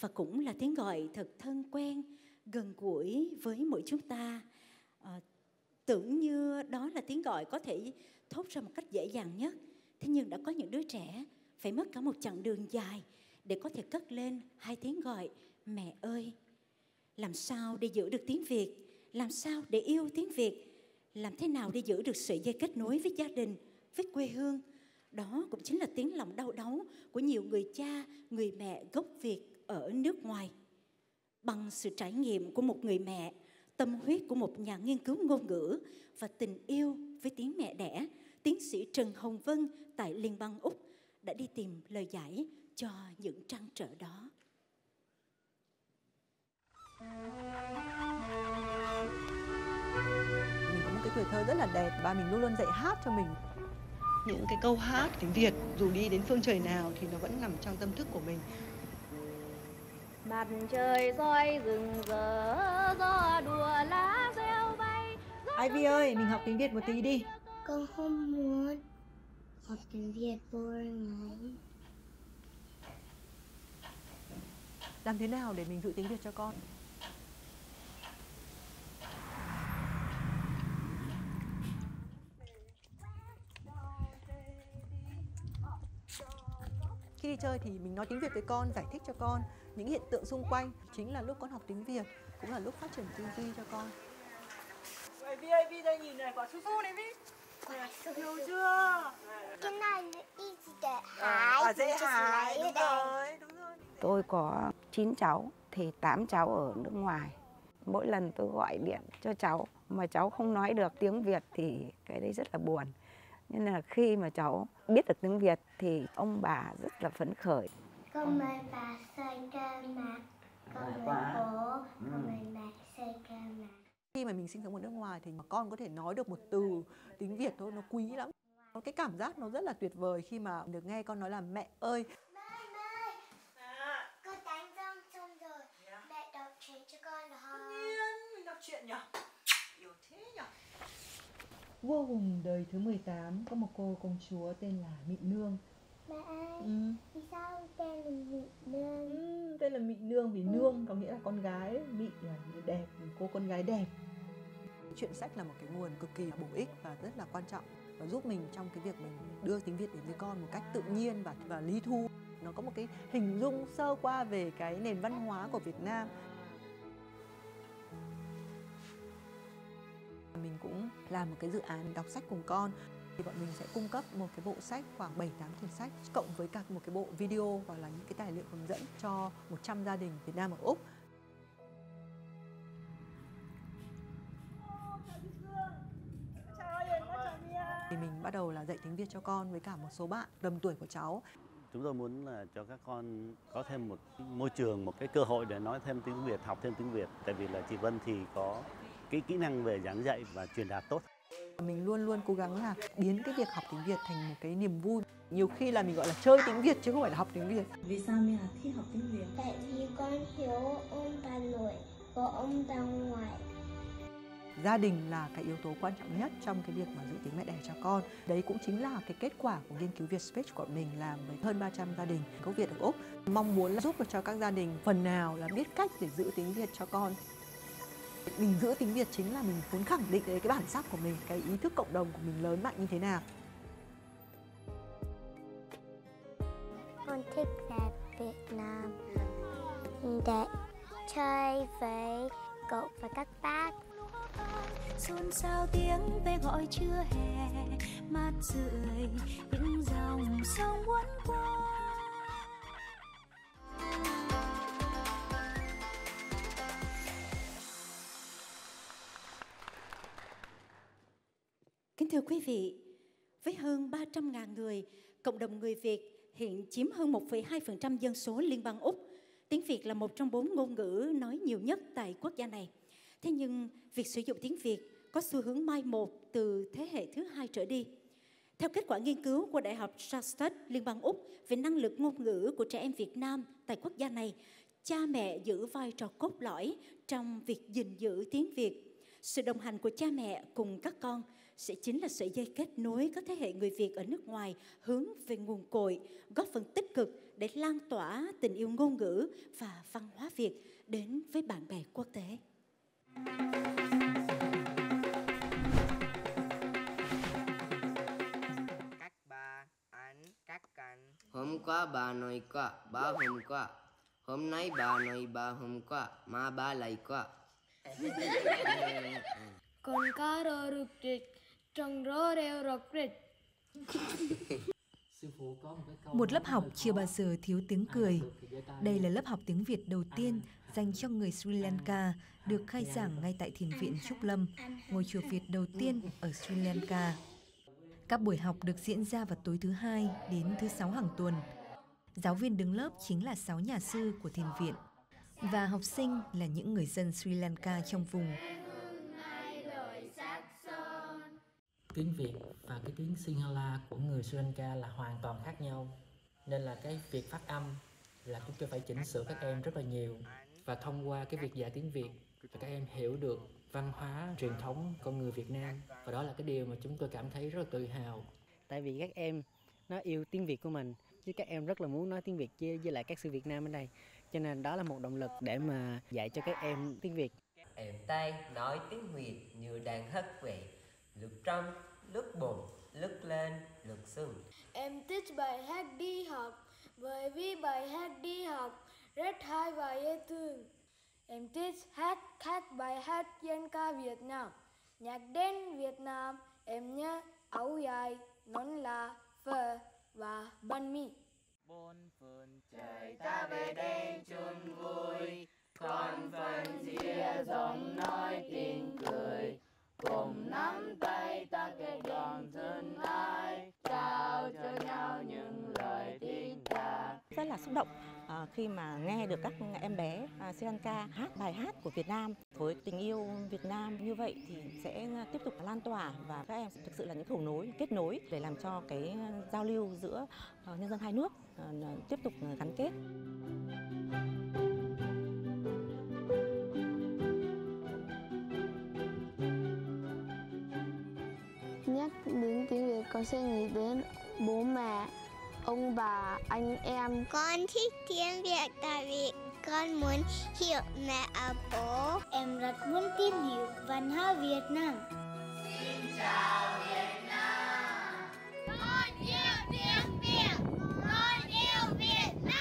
và cũng là tiếng gọi thật thân quen, gần gũi với mỗi chúng ta. À, tưởng như đó là tiếng gọi có thể thốt ra một cách dễ dàng nhất. Thế nhưng đã có những đứa trẻ phải mất cả một chặng đường dài để có thể cất lên hai tiếng gọi mẹ ơi. Làm sao để giữ được tiếng Việt? Làm sao để yêu tiếng Việt? Làm thế nào để giữ được sợi dây kết nối với gia đình, với quê hương? Đó cũng chính là tiếng lòng đau đớn của nhiều người cha, người mẹ gốc Việt ở nước ngoài. Bằng sự trải nghiệm của một người mẹ, tâm huyết của một nhà nghiên cứu ngôn ngữ và tình yêu với tiếng mẹ đẻ, tiến sĩ Trần Hồng Vân tại Liên bang Úc đã đi tìm lời giải cho những trăn trở đó. Mình có một cái tuổi thơ rất là đẹp và mình luôn luôn dạy hát cho mình. Những cái câu hát tiếng Việt dù đi đến phương trời nào thì nó vẫn nằm trong tâm thức của mình. Mặt trời rọi rừng rỡ, gió đùa lá rêu bay. Ivy ơi, mình học tiếng Việt một tí đi. Con không muốn học tiếng Việt buồn lắm. Làm thế nào để mình dạy tiếng Việt cho con? Khi đi chơi thì mình nói tiếng Việt với con, giải thích cho con những hiện tượng xung quanh. Chính là lúc con học tiếng Việt, cũng là lúc phát triển tư duy cho con. Ivy, Ivy đây nhìn này, quả su su này Ivy. Quả su su chưa? Cái này để hái. À, dễ hái, đúng rồi, đúng rồi. Tôi có chín cháu, thì tám cháu ở nước ngoài. Mỗi lần tôi gọi điện cho cháu mà cháu không nói được tiếng Việt thì cái đấy rất là buồn. Nên là khi mà cháu biết được tiếng Việt thì ông bà rất là phấn khởi. Con mời bà xoay ca mạc, con mời bố, con mời mẹ xoay ca mạc. Khi mà mình sinh sống ở nước ngoài thì con có thể nói được một từ tiếng Việt thôi, nó quý lắm. Cái cảm giác nó rất là tuyệt vời khi mà được nghe con nói là mẹ ơi. Mẹ ơi, con đánh răng xong rồi, mẹ đọc chuyện cho con được không? Tự nhiên, mình đọc chuyện nhở? Yêu thế nhở? Vua Hùng đời thứ mười tám có một cô công chúa tên là Mị Nương. Mẹ ơi, ừ. Vì sao tên là Mị Nương? Ừ, tên là Mị Nương vì nương có nghĩa là con gái, Mị là người đẹp, cô con gái đẹp. Truyện sách là một cái nguồn cực kỳ bổ ích và rất là quan trọng. Và giúp mình trong cái việc mình đưa tiếng Việt đến với con một cách tự nhiên và, và lý thú. Nó có một cái hình dung sơ qua về cái nền văn hóa của Việt Nam. Mình cũng làm một cái dự án đọc sách cùng con. Thì bọn mình sẽ cung cấp một cái bộ sách khoảng bảy tám quyển sách cộng với cả một cái bộ video hoặc là những cái tài liệu hướng dẫn cho một trăm gia đình Việt Nam ở Úc. Thì mình bắt đầu là dạy tiếng Việt cho con với cả một số bạn tầm tuổi của cháu. Chúng tôi muốn là cho các con có thêm một môi trường, một cái cơ hội để nói thêm tiếng Việt, học thêm tiếng Việt. Tại vì là chị Vân thì có cái kỹ năng về giảng dạy và truyền đạt tốt. Mình luôn luôn cố gắng là biến cái việc học tiếng Việt thành một cái niềm vui. Nhiều khi là mình gọi là chơi tiếng Việt chứ không phải là học tiếng Việt. Vì sao mình là thích học tiếng Việt? Tại vì con hiểu ông bà nội và ông bà ngoại. Gia đình là cái yếu tố quan trọng nhất trong cái việc mà giữ tiếng mẹ đẻ cho con. Đấy cũng chính là cái kết quả của nghiên cứu Việt Speech của mình làm với hơn ba trăm gia đình gốc Việt ở Úc. Mong muốn là giúp được cho các gia đình phần nào là biết cách để giữ tiếng Việt cho con. Mình giữ tiếng Việt chính là mình muốn khẳng định cái bản sắc của mình, cái ý thức cộng đồng của mình lớn mạnh như thế nào. Con thích về Việt Nam để chơi với cậu và các bác. Xôn xao tiếng về gọi trưa hè, mát rượi những dòng sông uốn qua. Kính thưa quý vị, với hơn ba trăm nghìn người, cộng đồng người Việt hiện chiếm hơn một phẩy hai phần trăm dân số Liên bang Úc. Tiếng Việt là một trong bốn ngôn ngữ nói nhiều nhất tại quốc gia này. Thế nhưng, việc sử dụng tiếng Việt có xu hướng mai một từ thế hệ thứ hai trở đi. Theo kết quả nghiên cứu của Đại học Charles Sturt, Liên bang Úc về năng lực ngôn ngữ của trẻ em Việt Nam tại quốc gia này, cha mẹ giữ vai trò cốt lõi trong việc gìn giữ tiếng Việt. Sự đồng hành của cha mẹ cùng các con sẽ chính là sợi dây kết nối các thế hệ người Việt ở nước ngoài hướng về nguồn cội, góp phần tích cực để lan tỏa tình yêu ngôn ngữ và văn hóa Việt đến với bạn bè quốc tế. Các bà, anh, các anh. Hôm qua bà nói qua, bà hôm qua. Hôm nay bà nói bà hôm qua, mà bà lại qua. Con cá rô rực rịch, trần rô rêu rực rịch. Một lớp học chiều bà giờ thiếu tiếng cười. Đây là lớp học tiếng Việt đầu tiên dành cho người Sri Lanka, được khai giảng ngay tại Thiền viện Trúc Lâm, ngôi chùa Việt đầu tiên ở Sri Lanka. Các buổi học được diễn ra vào tối thứ hai đến thứ sáu hàng tuần. Giáo viên đứng lớp chính là sáu nhà sư của Thiền viện, và học sinh là những người dân Sri Lanka trong vùng. Tiếng Việt và cái tiếng Sinhala của người Sri Lanka là hoàn toàn khác nhau, nên là cái việc phát âm là chúng tôi phải chỉnh sửa các em rất là nhiều. Và thông qua cái việc dạy tiếng Việt, các em hiểu được văn hóa truyền thống con người Việt Nam, và đó là cái điều mà chúng tôi cảm thấy rất là tự hào. Tại vì các em nó yêu tiếng Việt của mình, chứ các em rất là muốn nói tiếng Việt với, với lại các sư Việt Nam ở đây, cho nên đó là một động lực để mà dạy cho các em tiếng Việt. Em tay nói tiếng Việt như đang hất vậy. Lúc trong, lúc bụng, lúc lên, lúc xuống. Em thích bài hát đi học, bởi vì bài hát đi học rất hay và dễ thương. Em thích hát hát bài hát dân ca Việt Nam. Nhạc đến Việt Nam, em nhớ áo dài, nón là phở và bánh mì. Bốn phần trời ta về đây chôn vui, còn phần chia giọng nói tiếng cười. Cùng nắm tay ta kết đoàn thân ái, trao cho nhau những lời tiếng ca. Rất là xúc động khi mà nghe được các em bé Sri Lanka hát bài hát của Việt Nam. Với tình yêu Việt Nam như vậy thì sẽ tiếp tục lan tỏa, và các em thực sự là những cầu nối, kết nối để làm cho cái giao lưu giữa nhân dân hai nước tiếp tục gắn kết. Nhắc đến tiếng Việt con sẽ nghĩ đến bố mẹ, ông bà, anh em. Con thích tiếng Việt tại vì con muốn hiểu mẹ và bố. Em rất muốn tìm hiểu văn hóa Việt Nam. Xin chào Việt Nam. Con yêu tiếng Việt. Con yêu Việt Nam.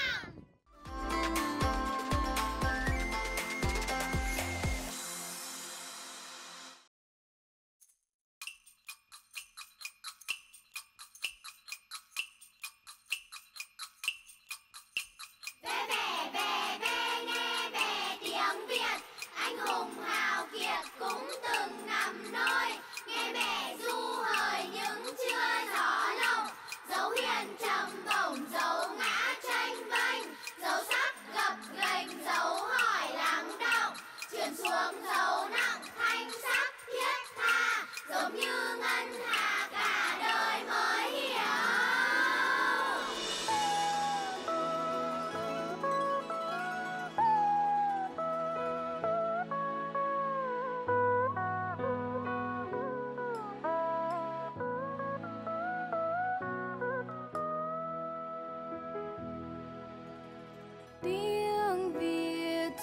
Tiếng Việt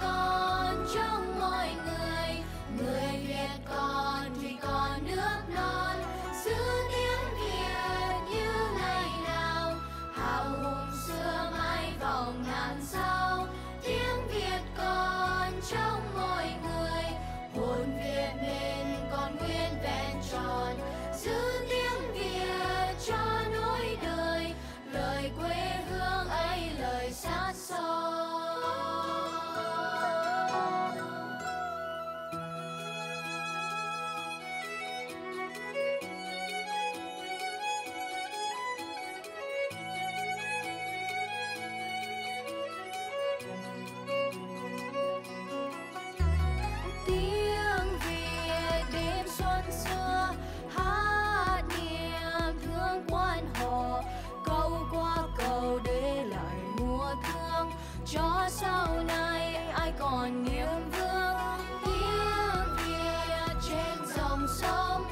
còn trong mọi người, hồn Việt mình. sau này ai còn niềm vương. Tiếng Việt trên dòng sông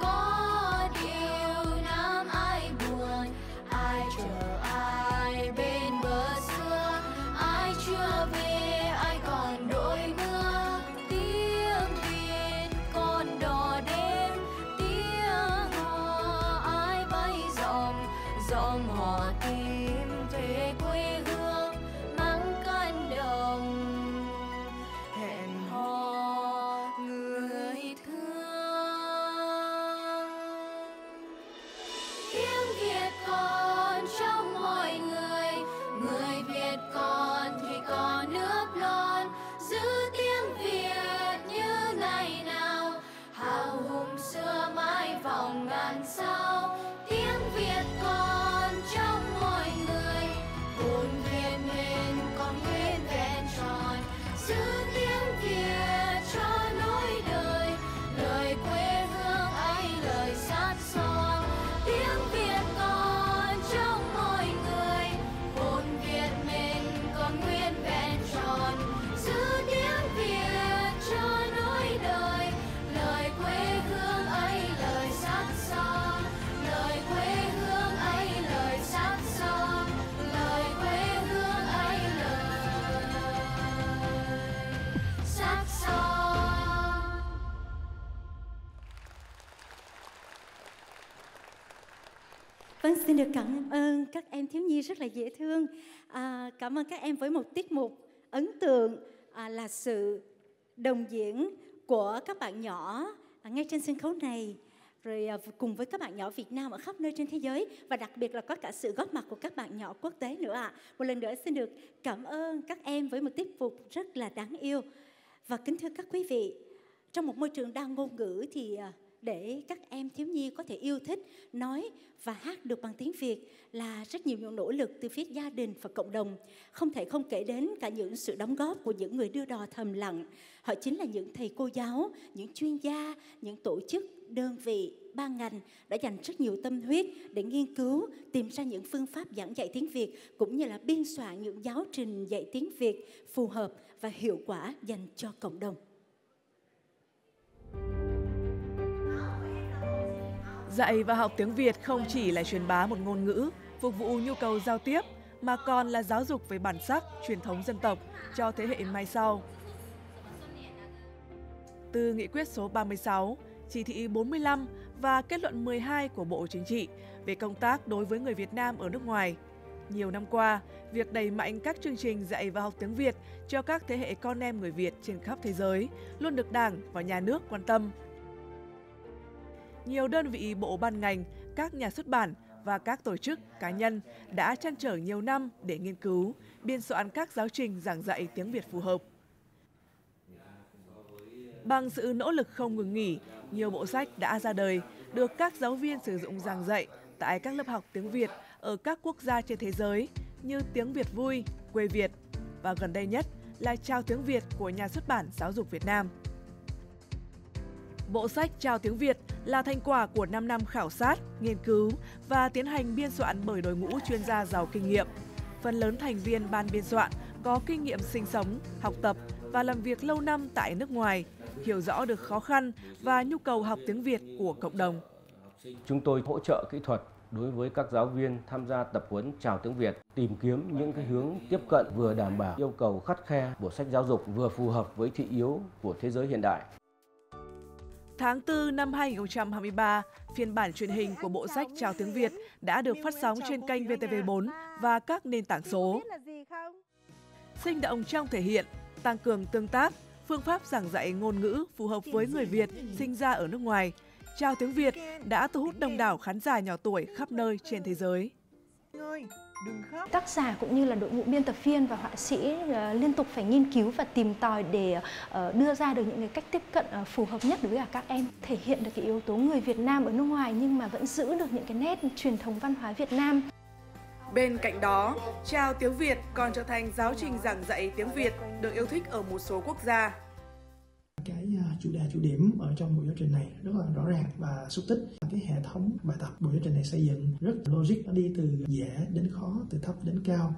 có điều làm ai buồn, ai chờ ai bên bờ xưa, ai chưa về ai còn đội mưa. Tiếng Việt còn đò đêm, tiếng hò ai bay dòng, dòng hò tìm về quê hương. Vòng ngàn sao tiếng Việt còn trong mọi người, hồn Việt mình còn nguyên vẹn tròn, giữ tiếng Việt cho nỗi đời, lời quê hương ấy lời sát son. Tiếng Việt còn trong mọi người, hồn Việt mình còn nguyên vẹn tròn, giữ tiếng Việt cho nỗi đời, lời quê hương ấy lời sát son, lời quê hương ấy lời sát son, lời quê hương ấy lời sát son. Vâng, xin được cảm ơn các em thiếu nhi rất là dễ thương. À, cảm ơn các em với một tiết mục ấn tượng à, là sự đồng diễn của các bạn nhỏ ngay trên sân khấu này, rồi cùng với các bạn nhỏ Việt Nam ở khắp nơi trên thế giới, và đặc biệt là có cả sự góp mặt của các bạn nhỏ quốc tế nữa ạ. À. Một lần nữa xin được cảm ơn các em với một tiết mục rất là đáng yêu. Và kính thưa các quý vị, trong một môi trường đa ngôn ngữ thì để các em thiếu nhi có thể yêu thích, nói và hát được bằng tiếng Việt là rất nhiều những nỗ lực từ phía gia đình và cộng đồng. Không thể không kể đến cả những sự đóng góp của những người đưa đò thầm lặng. Họ chính là những thầy cô giáo, những chuyên gia, những tổ chức, đơn vị, ban ngành đã dành rất nhiều tâm huyết để nghiên cứu, tìm ra những phương pháp giảng dạy tiếng Việt cũng như là biên soạn những giáo trình dạy tiếng Việt phù hợp và hiệu quả dành cho cộng đồng. Dạy và học tiếng Việt không chỉ là truyền bá một ngôn ngữ, phục vụ nhu cầu giao tiếp, mà còn là giáo dục về bản sắc, truyền thống dân tộc cho thế hệ mai sau. Từ nghị quyết số ba mươi sáu, chỉ thị bốn mươi lăm và kết luận mười hai của Bộ Chính trị về công tác đối với người Việt Nam ở nước ngoài, nhiều năm qua, việc đẩy mạnh các chương trình dạy và học tiếng Việt cho các thế hệ con em người Việt trên khắp thế giới luôn được Đảng và Nhà nước quan tâm. Nhiều đơn vị bộ ban ngành, các nhà xuất bản và các tổ chức, cá nhân đã trăn trở nhiều năm để nghiên cứu, biên soạn các giáo trình giảng dạy tiếng Việt phù hợp. Bằng sự nỗ lực không ngừng nghỉ, nhiều bộ sách đã ra đời, được các giáo viên sử dụng giảng dạy tại các lớp học tiếng Việt ở các quốc gia trên thế giới như Tiếng Việt Vui, Quê Việt và gần đây nhất là Chào Tiếng Việt của Nhà xuất bản Giáo dục Việt Nam. Bộ sách Chào Tiếng Việt là thành quả của năm năm khảo sát, nghiên cứu và tiến hành biên soạn bởi đội ngũ chuyên gia giàu kinh nghiệm. Phần lớn thành viên ban biên soạn có kinh nghiệm sinh sống, học tập và làm việc lâu năm tại nước ngoài, hiểu rõ được khó khăn và nhu cầu học tiếng Việt của cộng đồng. Chúng tôi hỗ trợ kỹ thuật đối với các giáo viên tham gia tập huấn Chào Tiếng Việt, tìm kiếm những cái hướng tiếp cận vừa đảm bảo yêu cầu khắt khe của sách giáo dục, vừa phù hợp với thị hiếu của thế giới hiện đại. Tháng tư năm hai nghìn không trăm hai mươi ba, phiên bản truyền hình của bộ sách Chào Tiếng Việt đã được phát sóng trên kênh vê tê vê bốn và các nền tảng số. Sinh động trong thể hiện, tăng cường tương tác, phương pháp giảng dạy ngôn ngữ phù hợp với người Việt sinh ra ở nước ngoài, Chào Tiếng Việt đã thu hút đông đảo khán giả nhỏ tuổi khắp nơi trên thế giới. Tác giả cũng như là đội ngũ biên tập viên và họa sĩ liên tục phải nghiên cứu và tìm tòi để đưa ra được những cái cách tiếp cận phù hợp nhất đối với các em, thể hiện được cái yếu tố người Việt Nam ở nước ngoài nhưng mà vẫn giữ được những cái nét truyền thống văn hóa Việt Nam. Bên cạnh đó, Chào Tiếng Việt còn trở thành giáo trình giảng dạy tiếng Việt được yêu thích ở một số quốc gia. Cái chủ đề, chủ điểm ở trong buổi giáo trình này rất là rõ ràng và xúc tích. Cái hệ thống bài tập buổi giáo trình này xây dựng rất logic, nó đi từ dễ đến khó, từ thấp đến cao.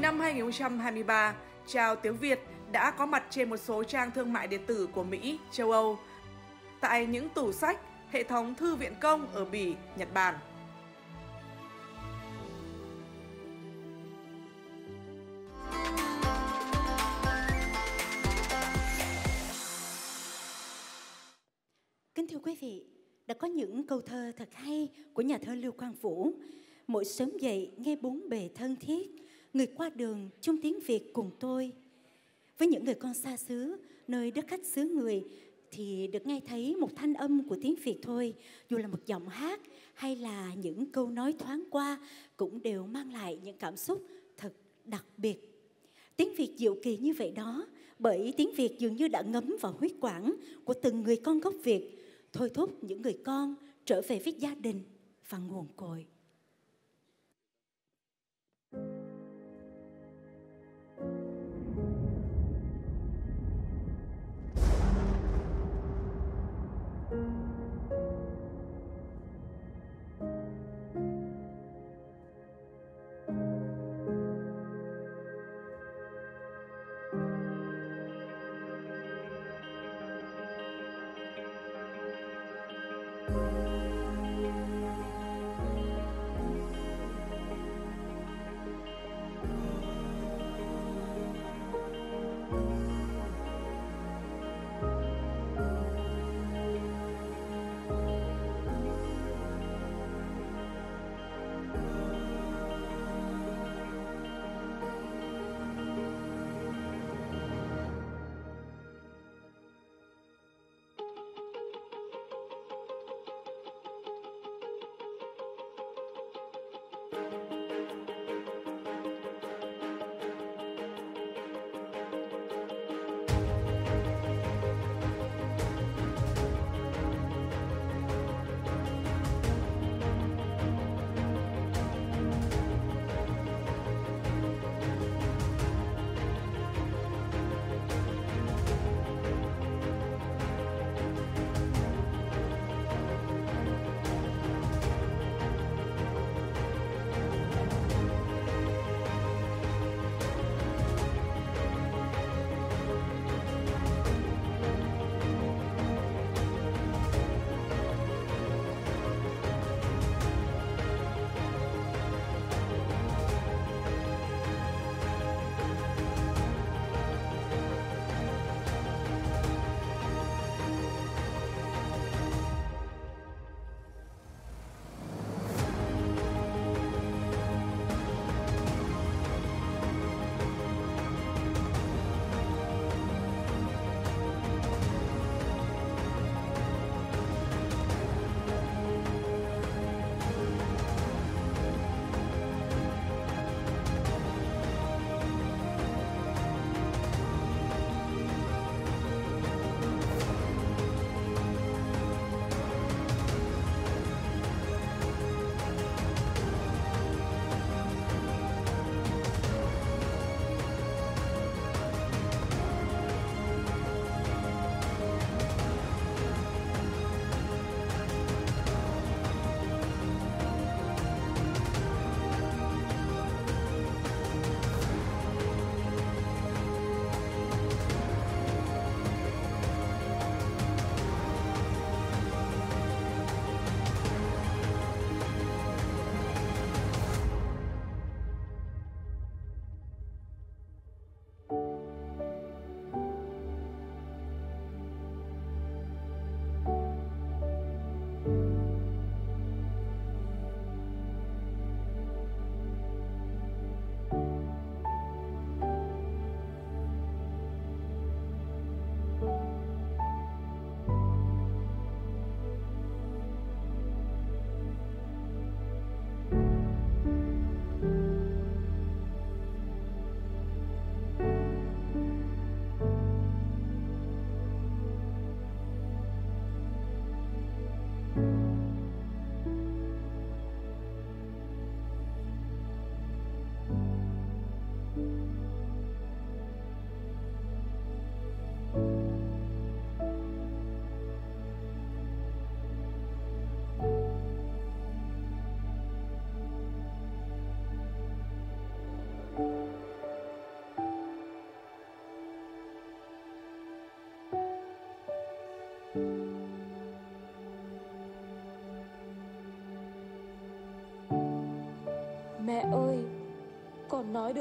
Năm hai nghìn không trăm hai mươi ba, Chào Tiếng Việt đã có mặt trên một số trang thương mại điện tử của Mỹ, châu Âu, tại những tủ sách, hệ thống thư viện công ở Bỉ, Nhật Bản. Kính thưa quý vị, đã có những câu thơ thật hay của nhà thơ Lưu Quang Vũ. Mỗi sớm dậy nghe bốn bề thân thiết, người qua đường chung tiếng Việt cùng tôi. Với những người con xa xứ, nơi đất khách xứ người, thì được nghe thấy một thanh âm của tiếng Việt thôi, dù là một giọng hát hay là những câu nói thoáng qua, cũng đều mang lại những cảm xúc thật đặc biệt. Tiếng Việt diệu kỳ như vậy đó, bởi tiếng Việt dường như đã ngấm vào huyết quản của từng người con gốc Việt, thôi thúc những người con trở về với gia đình và nguồn cội.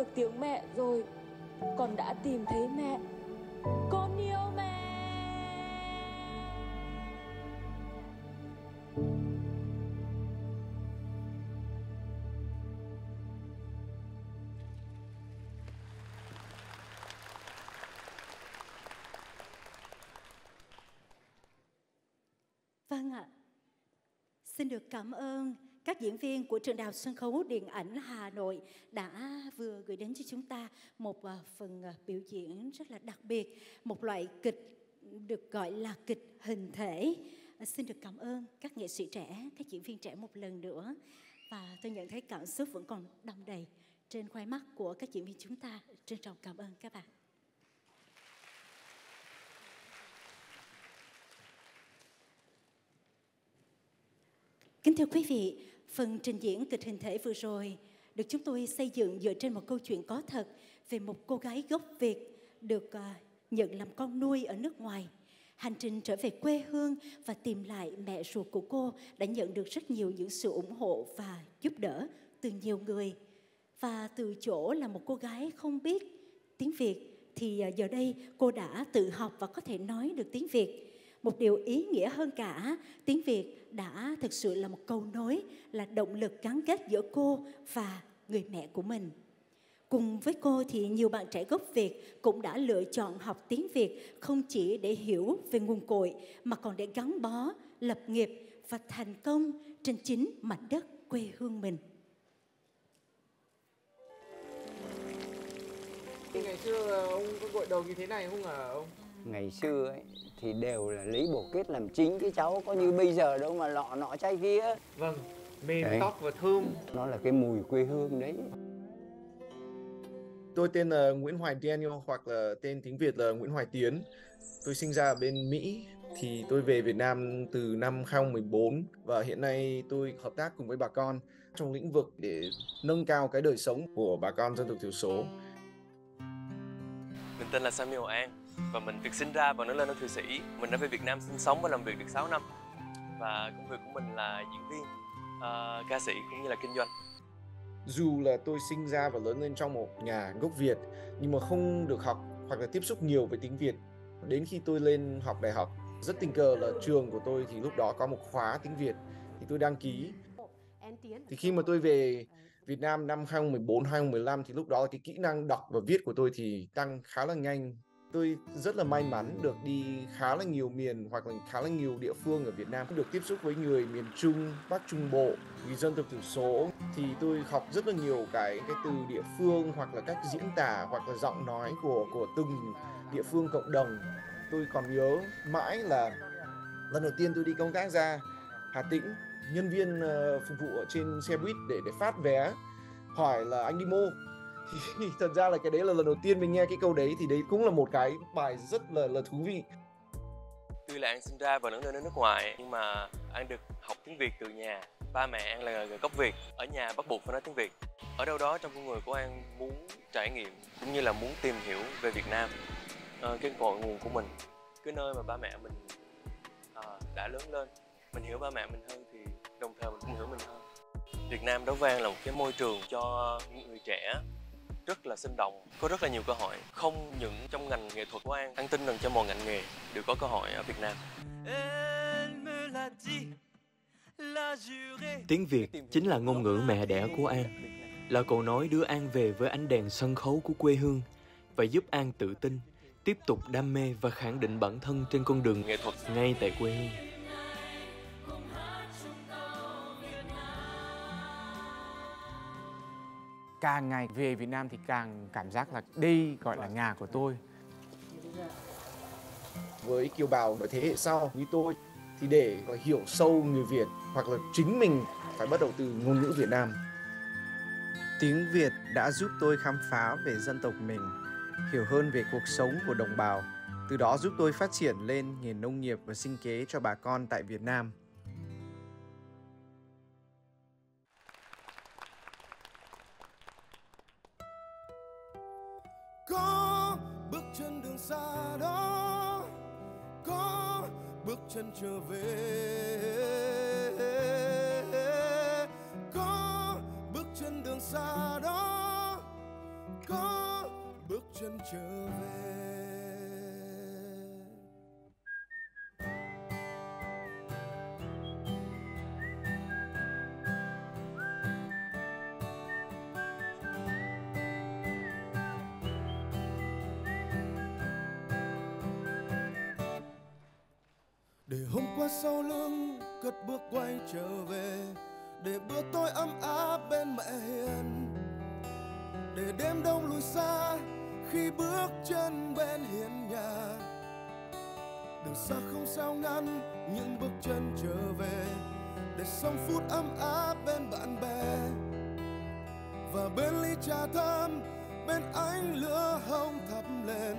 được tiếng mẹ rồi, con đã tìm thấy mẹ. Con yêu mẹ. Vâng ạ. Xin được cảm ơn các diễn viên của trường Đại học Sân khấu Điện ảnh Hà Nội đã vừa gửi đến cho chúng ta một phần biểu diễn rất là đặc biệt, một loại kịch được gọi là kịch hình thể. Xin được cảm ơn các nghệ sĩ trẻ, các diễn viên trẻ một lần nữa. Và tôi nhận thấy cảm xúc vẫn còn đong đầy trên khóe mắt của các diễn viên chúng ta. Trân trọng cảm ơn các bạn. Kính thưa quý vị, phần trình diễn kịch hình thể vừa rồi được chúng tôi xây dựng dựa trên một câu chuyện có thật về một cô gái gốc Việt được nhận làm con nuôi ở nước ngoài. Hành trình trở về quê hương và tìm lại mẹ ruột của cô đã nhận được rất nhiều những sự ủng hộ và giúp đỡ từ nhiều người. Và từ chỗ là một cô gái không biết tiếng Việt thì giờ đây cô đã tự học và có thể nói được tiếng Việt. Một điều ý nghĩa hơn cả, tiếng Việt đã thực sự là một cầu nối, là động lực gắn kết giữa cô và người mẹ của mình. Cùng với cô thì nhiều bạn trẻ gốc Việt cũng đã lựa chọn học tiếng Việt không chỉ để hiểu về nguồn cội mà còn để gắn bó, lập nghiệp và thành công trên chính mảnh đất quê hương mình. Ngày xưa ông có gội đầu như thế này không hả ông? Ngày xưa ấy, thì đều là lấy bổ kết làm chính, cái cháu có như bây giờ đâu mà lọ nọ chai kia. Vâng, mềm đấy. Tóc và thơm. Nó là cái mùi quê hương đấy. Tôi tên là Nguyễn Hoài Tiến, hoặc là tên tiếng Việt là Nguyễn Hoài Tiến. Tôi sinh ra ở bên Mỹ, thì tôi về Việt Nam từ năm hai không một bốn. Và hiện nay tôi hợp tác cùng với bà con trong lĩnh vực để nâng cao cái đời sống của bà con dân tộc thiểu số. Mình tên là Samuel An. Và mình được sinh ra và lớn lên ở Thụy Sĩ. Mình đã về Việt Nam sinh sống và làm việc được sáu năm. Và công việc của mình là diễn viên, uh, ca sĩ cũng như là kinh doanh. Dù là tôi sinh ra và lớn lên trong một nhà gốc Việt, nhưng mà không được học hoặc là tiếp xúc nhiều với tiếng Việt. Đến khi tôi lên học đại học, rất tình cờ là trường của tôi thì lúc đó có một khóa tiếng Việt, thì tôi đăng ký. Thì khi mà tôi về Việt Nam năm hai không một bốn hai không một lăm thì lúc đó cái kỹ năng đọc và viết của tôi thì tăng khá là nhanh. Tôi rất là may mắn được đi khá là nhiều miền hoặc là khá là nhiều địa phương ở Việt Nam, được tiếp xúc với người miền Trung, Bắc Trung Bộ, người dân tộc thiểu số. Thì tôi học rất là nhiều cái cái từ địa phương hoặc là cách diễn tả hoặc là giọng nói của của từng địa phương cộng đồng. Tôi còn nhớ mãi là lần đầu tiên tôi đi công tác ra Hà Tĩnh, nhân viên phục vụ ở trên xe buýt để để phát vé hỏi là anh đi mô. Thì thật ra là cái đấy là lần đầu tiên mình nghe cái câu đấy, thì đấy cũng là một cái bài rất là là thú vị. Tuy là An sinh ra và lớn lên ở nước ngoài, nhưng mà An được học tiếng Việt từ nhà. Ba mẹ An là người gốc Việt, ở nhà bắt buộc phải nói tiếng Việt. Ở đâu đó trong con người của An muốn trải nghiệm cũng như là muốn tìm hiểu về Việt Nam, à, cái cội nguồn của mình, cái nơi mà ba mẹ mình à, đã lớn lên. Mình hiểu ba mẹ mình hơn thì đồng thời mình cũng hiểu mình hơn. Việt Nam đối với An là một cái môi trường cho những người trẻ rất là sinh động, có rất là nhiều cơ hội, không những trong ngành nghệ thuật của An. An tin rằng trong mọi ngành nghề đều có cơ hội ở Việt Nam. Tiếng Việt chính là ngôn ngữ mẹ đẻ của An, là cầu nối đưa An về với ánh đèn sân khấu của quê hương và giúp An tự tin, tiếp tục đam mê và khẳng định bản thân trên con đường nghệ thuật ngay tại quê hương. Càng ngày về Việt Nam thì càng cảm giác là đây gọi là nhà của tôi. Với kiều bào và thế hệ sau như tôi thì để hiểu sâu người Việt hoặc là chính mình phải bắt đầu từ ngôn ngữ Việt Nam. Tiếng Việt đã giúp tôi khám phá về dân tộc mình, hiểu hơn về cuộc sống của đồng bào, từ đó giúp tôi phát triển lên nghề nông nghiệp và sinh kế cho bà con tại Việt Nam. Chân trở về, có bước chân đường xa đó, có bước chân trở về. Để hôm qua sau lưng cất bước quay trở về, để bữa tối ấm áp bên mẹ hiền, để đêm đông lùi xa khi bước chân bên hiên nhà. Đường xa không sao ngăn những bước chân trở về, để sống phút ấm áp bên bạn bè và bên ly trà thơm, bên ánh lửa hồng thắp lên.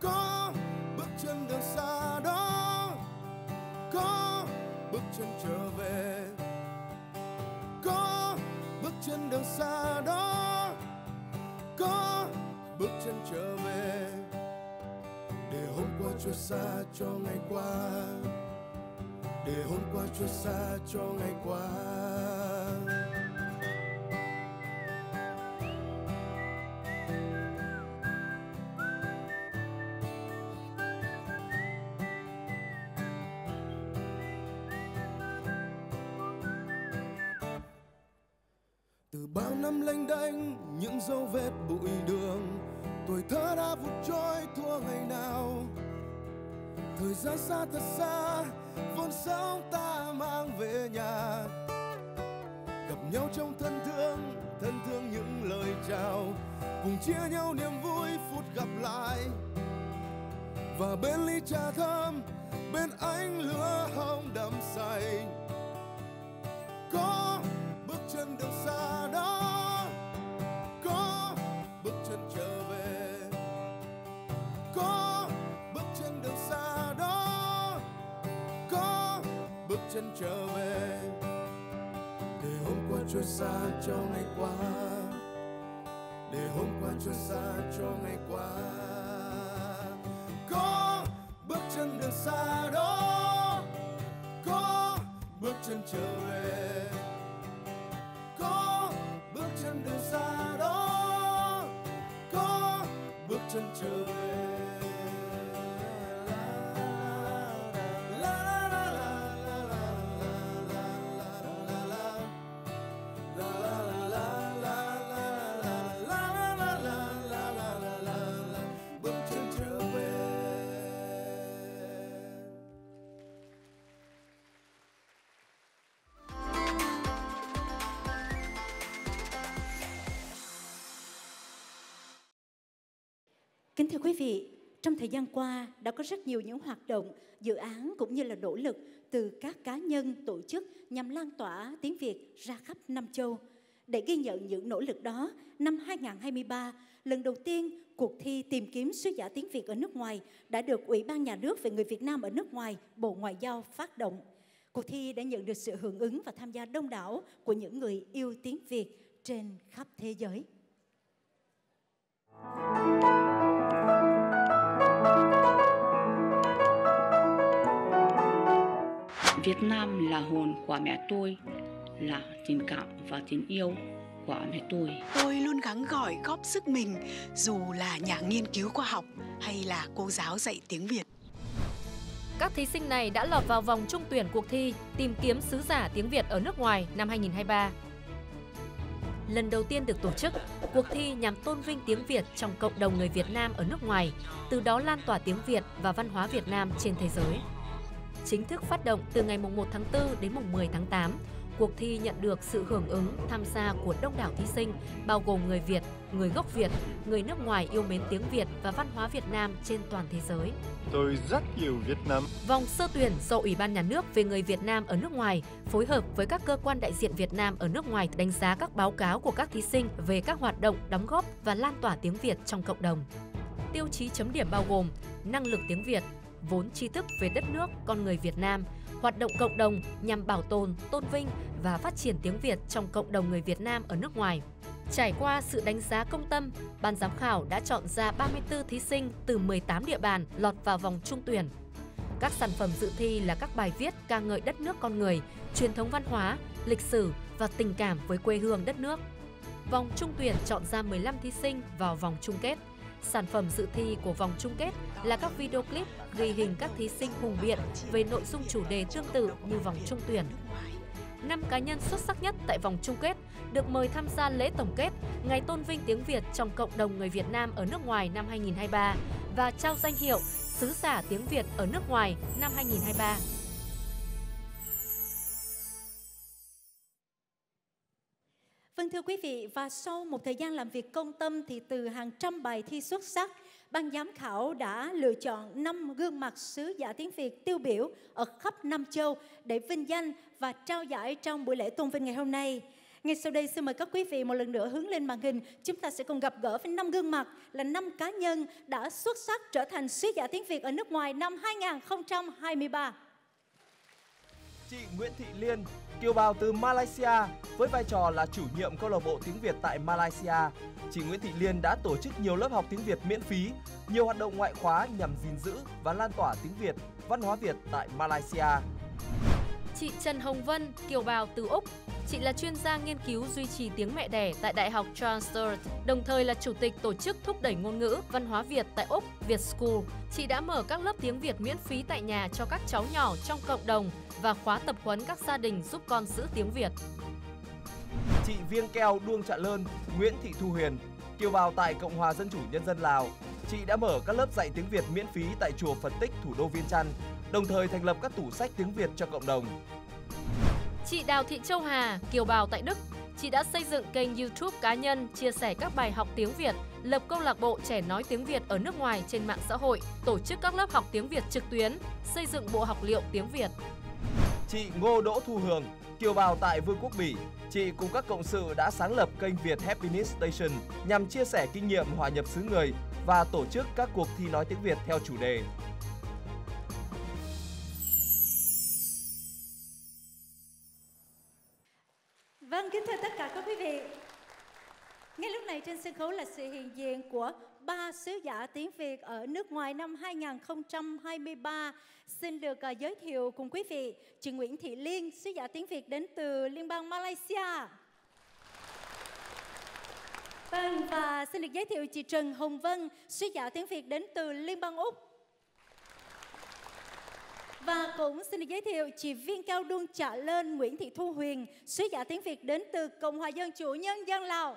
Có bước chân đường xa đó, có bước chân trở về. Có bước chân đường xa đó, có bước chân trở về. Để hôm qua trôi xa cho ngày qua, để hôm qua trôi xa cho ngày qua. Bao năm lênh đênh những dấu vết bụi đường, tuổi thơ đã vụt trôi thua ngày nào. Thời gian xa thật xa, vốn sống ta mang về nhà. Gặp nhau trong thân thương, thân thương những lời chào, cùng chia nhau niềm vui phút gặp lại. Và bên ly trà thơm, bên ánh lửa hồng đậm say. Có bước chân đường xa đó, có bước chân trở về. Có bước chân đường xa đó, có bước chân trở về. Để hôm qua trôi xa cho ngày qua, để hôm qua trôi xa cho ngày qua. Có bước chân đường xa đó, có bước chân trở về. Đường xa đó, có bước chân trở về. Bước chân trở về. Kính thưa quý vị, trong thời gian qua đã có rất nhiều những hoạt động, dự án cũng như là nỗ lực từ các cá nhân, tổ chức nhằm lan tỏa tiếng Việt ra khắp năm châu. Để ghi nhận những nỗ lực đó, năm hai nghìn không trăm hai mươi ba, lần đầu tiên cuộc thi tìm kiếm sứ giả tiếng Việt ở nước ngoài đã được Ủy ban Nhà nước về người Việt Nam ở nước ngoài, Bộ Ngoại giao phát động. Cuộc thi đã nhận được sự hưởng ứng và tham gia đông đảo của những người yêu tiếng Việt trên khắp thế giới. Việt Nam là hồn của mẹ tôi, là tình cảm và tình yêu của mẹ tôi. Tôi luôn gắng gỏi góp sức mình, dù là nhà nghiên cứu khoa học hay là cô giáo dạy tiếng Việt. Các thí sinh này đã lọt vào vòng chung tuyển cuộc thi tìm kiếm sứ giả tiếng Việt ở nước ngoài năm hai nghìn không trăm hai mươi ba. Lần đầu tiên được tổ chức, cuộc thi nhằm tôn vinh tiếng Việt trong cộng đồng người Việt Nam ở nước ngoài, từ đó lan tỏa tiếng Việt và văn hóa Việt Nam trên thế giới. Chính thức phát động từ ngày mùng một tháng tư đến mùng mười tháng tám, cuộc thi nhận được sự hưởng ứng tham gia của đông đảo thí sinh, bao gồm người Việt, người gốc Việt, người nước ngoài yêu mến tiếng Việt và văn hóa Việt Nam trên toàn thế giới. Tôi rất yêu Việt Nam. Vòng sơ tuyển do Ủy ban Nhà nước về người Việt Nam ở nước ngoài phối hợp với các cơ quan đại diện Việt Nam ở nước ngoài đánh giá các báo cáo của các thí sinh về các hoạt động đóng góp và lan tỏa tiếng Việt trong cộng đồng. Tiêu chí chấm điểm bao gồm năng lực tiếng Việt, vốn tri thức về đất nước, con người Việt Nam, hoạt động cộng đồng nhằm bảo tồn, tôn vinh và phát triển tiếng Việt trong cộng đồng người Việt Nam ở nước ngoài. Trải qua sự đánh giá công tâm, ban giám khảo đã chọn ra ba mươi tư thí sinh từ mười tám địa bàn lọt vào vòng chung tuyển. Các sản phẩm dự thi là các bài viết ca ngợi đất nước con người, truyền thống văn hóa, lịch sử và tình cảm với quê hương đất nước. vòng chung tuyển chọn ra mười lăm thí sinh vào vòng chung kết. Sản phẩm dự thi của vòng chung kết là các video clip ghi hình các thí sinh hùng biện về nội dung chủ đề tương tự như vòng chung tuyển. năm cá nhân xuất sắc nhất tại vòng chung kết được mời tham gia lễ tổng kết Ngày Tôn vinh Tiếng Việt trong Cộng đồng Người Việt Nam ở nước ngoài năm hai nghìn không trăm hai mươi ba và trao danh hiệu Sứ giả Tiếng Việt ở nước ngoài năm hai nghìn không trăm hai mươi ba. Vâng, thưa quý vị, và sau một thời gian làm việc công tâm thì từ hàng trăm bài thi xuất sắc, ban giám khảo đã lựa chọn năm gương mặt sứ giả tiếng Việt tiêu biểu ở khắp năm châu để vinh danh và trao giải trong buổi lễ tôn vinh ngày hôm nay. Ngay sau đây xin mời các quý vị một lần nữa hướng lên màn hình, chúng ta sẽ cùng gặp gỡ với năm gương mặt là năm cá nhân đã xuất sắc trở thành sứ giả tiếng Việt ở nước ngoài năm hai nghìn không trăm hai mươi ba. Chị Nguyễn Thị Liên, kiều bào từ Malaysia, với vai trò là chủ nhiệm câu lạc bộ tiếng Việt tại Malaysia, chị Nguyễn Thị Liên đã tổ chức nhiều lớp học tiếng Việt miễn phí, nhiều hoạt động ngoại khóa nhằm gìn giữ và lan tỏa tiếng Việt, văn hóa Việt tại Malaysia. Chị Trần Hồng Vân, kiều bào từ Úc, chị là chuyên gia nghiên cứu duy trì tiếng mẹ đẻ tại Đại học Charles Sturt, đồng thời là chủ tịch tổ chức thúc đẩy ngôn ngữ văn hóa Việt tại Úc, Việt School. Chị đã mở các lớp tiếng Việt miễn phí tại nhà cho các cháu nhỏ trong cộng đồng và khóa tập huấn các gia đình giúp con giữ tiếng Việt. Chị Viêng Keo Đuông Trạ Lơn, Nguyễn Thị Thu Huyền, kiều bào tại Cộng hòa Dân chủ Nhân dân Lào. Chị đã mở các lớp dạy tiếng Việt miễn phí tại chùa Phật Tích thủ đô Viên Chăn, đồng thời thành lập các tủ sách tiếng Việt cho cộng đồng. Chị Đào Thị Châu Hà, kiều bào tại Đức, chị đã xây dựng kênh YouTube cá nhân chia sẻ các bài học tiếng Việt, lập câu lạc bộ trẻ nói tiếng Việt ở nước ngoài trên mạng xã hội, tổ chức các lớp học tiếng Việt trực tuyến, xây dựng bộ học liệu tiếng Việt. Chị Ngô Đỗ Thu Hương, kiều bào tại Vương quốc Bỉ, chị cùng các cộng sự đã sáng lập kênh Việt Happiness Station nhằm chia sẻ kinh nghiệm hòa nhập xứ người và tổ chức các cuộc thi nói tiếng Việt theo chủ đề. Vâng, kính thưa tất cả các quý vị. Ngay lúc này trên sân khấu là sự hiện diện của ba sứ giả tiếng Việt ở nước ngoài năm hai nghìn không trăm hai mươi ba. Xin được uh, giới thiệu cùng quý vị chị Nguyễn Thị Liên, sứ giả tiếng Việt đến từ Liên bang Malaysia. Vâng, và xin được giới thiệu chị Trần Hồng Vân, sứ giả tiếng Việt đến từ Liên bang Úc. Và cũng xin được giới thiệu chị Viêng Keo Đuông Trạ Lơn, Nguyễn Thị Thu Huyền, sứ giả tiếng Việt đến từ Cộng hòa Dân chủ Nhân dân Lào.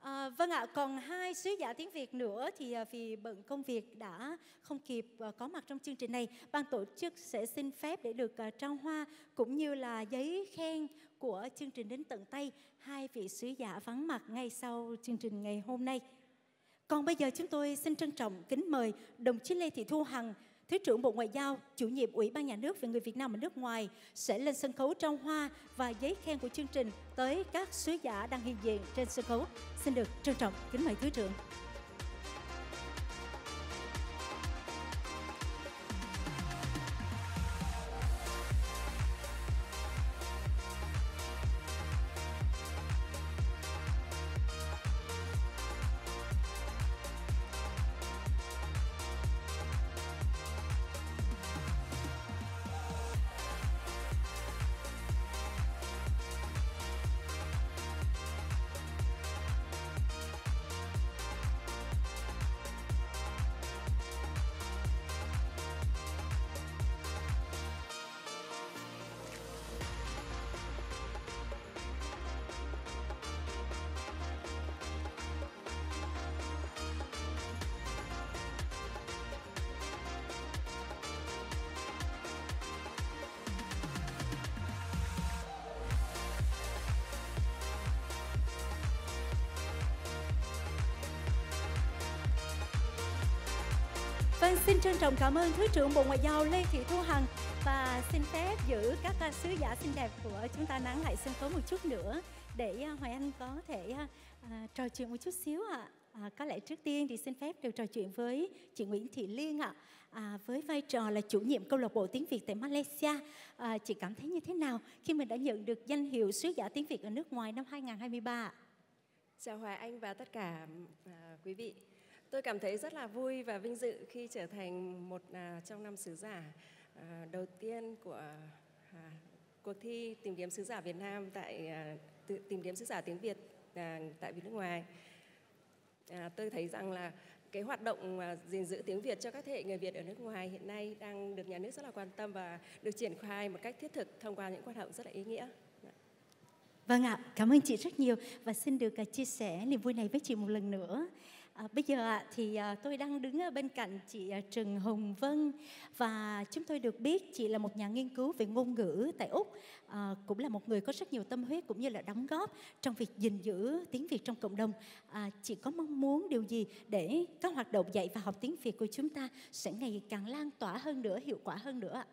À, vâng ạ, còn hai sứ giả tiếng Việt nữa thì vì bận công việc đã không kịp có mặt trong chương trình này. Ban tổ chức sẽ xin phép để được trao hoa cũng như là giấy khen của chương trình đến tận tay hai vị sứ giả vắng mặt ngay sau chương trình ngày hôm nay. Còn bây giờ chúng tôi xin trân trọng kính mời đồng chí Lê Thị Thu Hằng, Thứ trưởng Bộ Ngoại giao, chủ nhiệm Ủy ban Nhà nước về người Việt Nam ở nước ngoài sẽ lên sân khấu trao hoa và giấy khen của chương trình tới các sứ giả đang hiện diện trên sân khấu. Xin được trân trọng kính mời Thứ trưởng. Vâng, xin trân trọng cảm ơn Thứ trưởng Bộ Ngoại giao Lê Thị Thu Hằng và xin phép giữ các sứ giả xinh đẹp của chúng ta nắng lại sân khấu một chút nữa để Hoài Anh có thể à, trò chuyện một chút xíu ạ. À. À, có lẽ trước tiên thì xin phép được trò chuyện với chị Nguyễn Thị Liên ạ. À. À, với vai trò là chủ nhiệm câu lạc bộ tiếng Việt tại Malaysia, à, chị cảm thấy như thế nào khi mình đã nhận được danh hiệu sứ giả tiếng Việt ở nước ngoài năm hai nghìn không trăm hai mươi ba? Chào Hoài Anh và tất cả à, quý vị. Tôi cảm thấy rất là vui và vinh dự khi trở thành một trong năm sứ giả đầu tiên của Cuộc thi tìm kiếm sứ giả Việt Nam tại tìm kiếm sứ giả tiếng Việt tại nước ngoài. À, tôi thấy rằng là cái hoạt động gìn giữ tiếng Việt cho các thế hệ người Việt ở nước ngoài hiện nay đang được nhà nước rất là quan tâm và được triển khai một cách thiết thực thông qua những hoạt động rất là ý nghĩa. Vâng ạ, cảm ơn chị rất nhiều và xin được chia sẻ niềm vui này với chị một lần nữa. À, bây giờ ạ, thì à, tôi đang đứng ở bên cạnh chị à, Trần Hồng Vân và chúng tôi được biết chị là một nhà nghiên cứu về ngôn ngữ tại Úc, à, cũng là một người có rất nhiều tâm huyết cũng như là đóng góp trong việc gìn giữ tiếng Việt trong cộng đồng. À, chị có mong muốn điều gì để các hoạt động dạy và học tiếng Việt của chúng ta sẽ ngày càng lan tỏa hơn nữa, hiệu quả hơn nữa ạ?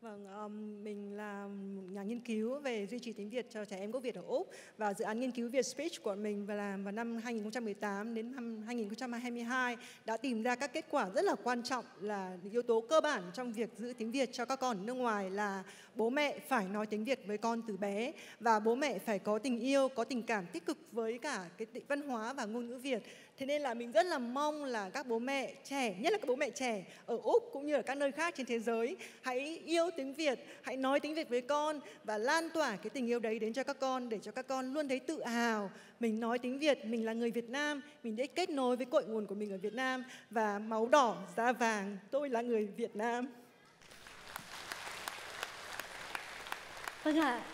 Vâng, um, mình là một nhà nghiên cứu về duy trì tiếng Việt cho trẻ em gốc Việt ở Úc và dự án nghiên cứu Việt Speech của mình và làm vào năm hai nghìn không trăm mười tám đến năm hai nghìn không trăm hai mươi hai đã tìm ra các kết quả rất là quan trọng, là yếu tố cơ bản trong việc giữ tiếng Việt cho các con ở nước ngoài là bố mẹ phải nói tiếng Việt với con từ bé và bố mẹ phải có tình yêu, có tình cảm tích cực với cả cái văn hóa và ngôn ngữ Việt. Thế nên là mình rất là mong là các bố mẹ trẻ, nhất là các bố mẹ trẻ ở Úc cũng như ở các nơi khác trên thế giới, hãy yêu tiếng Việt, hãy nói tiếng Việt với con và lan tỏa cái tình yêu đấy đến cho các con, để cho các con luôn thấy tự hào. Mình nói tiếng Việt, mình là người Việt Nam, mình để kết nối với cội nguồn của mình ở Việt Nam và máu đỏ, da vàng, tôi là người Việt Nam. Vâng ạ.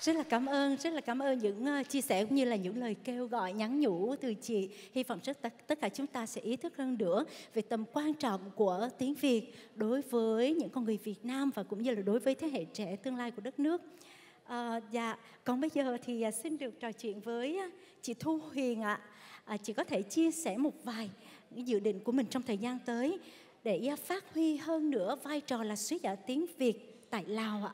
Rất là cảm ơn, rất là cảm ơn những chia sẻ cũng như là những lời kêu gọi, nhắn nhủ từ chị. Hy vọng rất tất cả chúng ta sẽ ý thức hơn nữa về tầm quan trọng của tiếng Việt đối với những con người Việt Nam và cũng như là đối với thế hệ trẻ tương lai của đất nước. À, dạ, còn bây giờ thì xin được trò chuyện với chị Thu Huyền ạ. À, chị có thể chia sẻ một vài dự định của mình trong thời gian tới để phát huy hơn nữa vai trò là sứ giả tiếng Việt tại Lào ạ.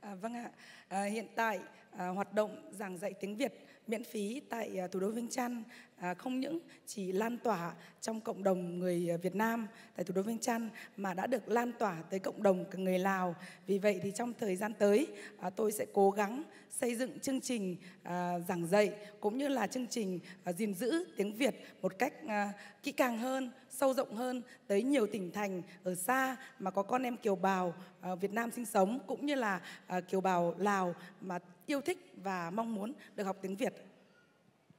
À, vâng ạ, à, hiện tại à, hoạt động giảng dạy tiếng Việt miễn phí tại à, thủ đô Viêng Chăn à, không những chỉ lan tỏa trong cộng đồng người Việt Nam tại thủ đô Viêng Chăn mà đã được lan tỏa tới cộng đồng người Lào. Vì vậy thì trong thời gian tới à, tôi sẽ cố gắng xây dựng chương trình à, giảng dạy cũng như là chương trình à, gìn giữ tiếng Việt một cách à, kỹ càng hơn, sâu rộng hơn tới nhiều tỉnh thành ở xa mà có con em kiều bào à, Việt Nam sinh sống cũng như là à, kiều bào Lào mà yêu thích và mong muốn được học tiếng Việt.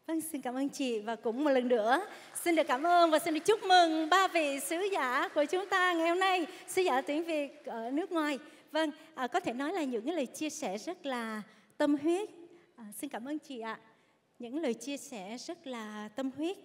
Vâng, xin cảm ơn chị và cũng một lần nữa xin được cảm ơn và xin được chúc mừng ba vị sứ giả của chúng ta ngày hôm nay, sứ giả tiếng Việt ở nước ngoài. Vâng, à, có thể nói là những cái lời chia sẻ rất là tâm huyết. À, xin cảm ơn chị ạ. Những lời chia sẻ rất là tâm huyết.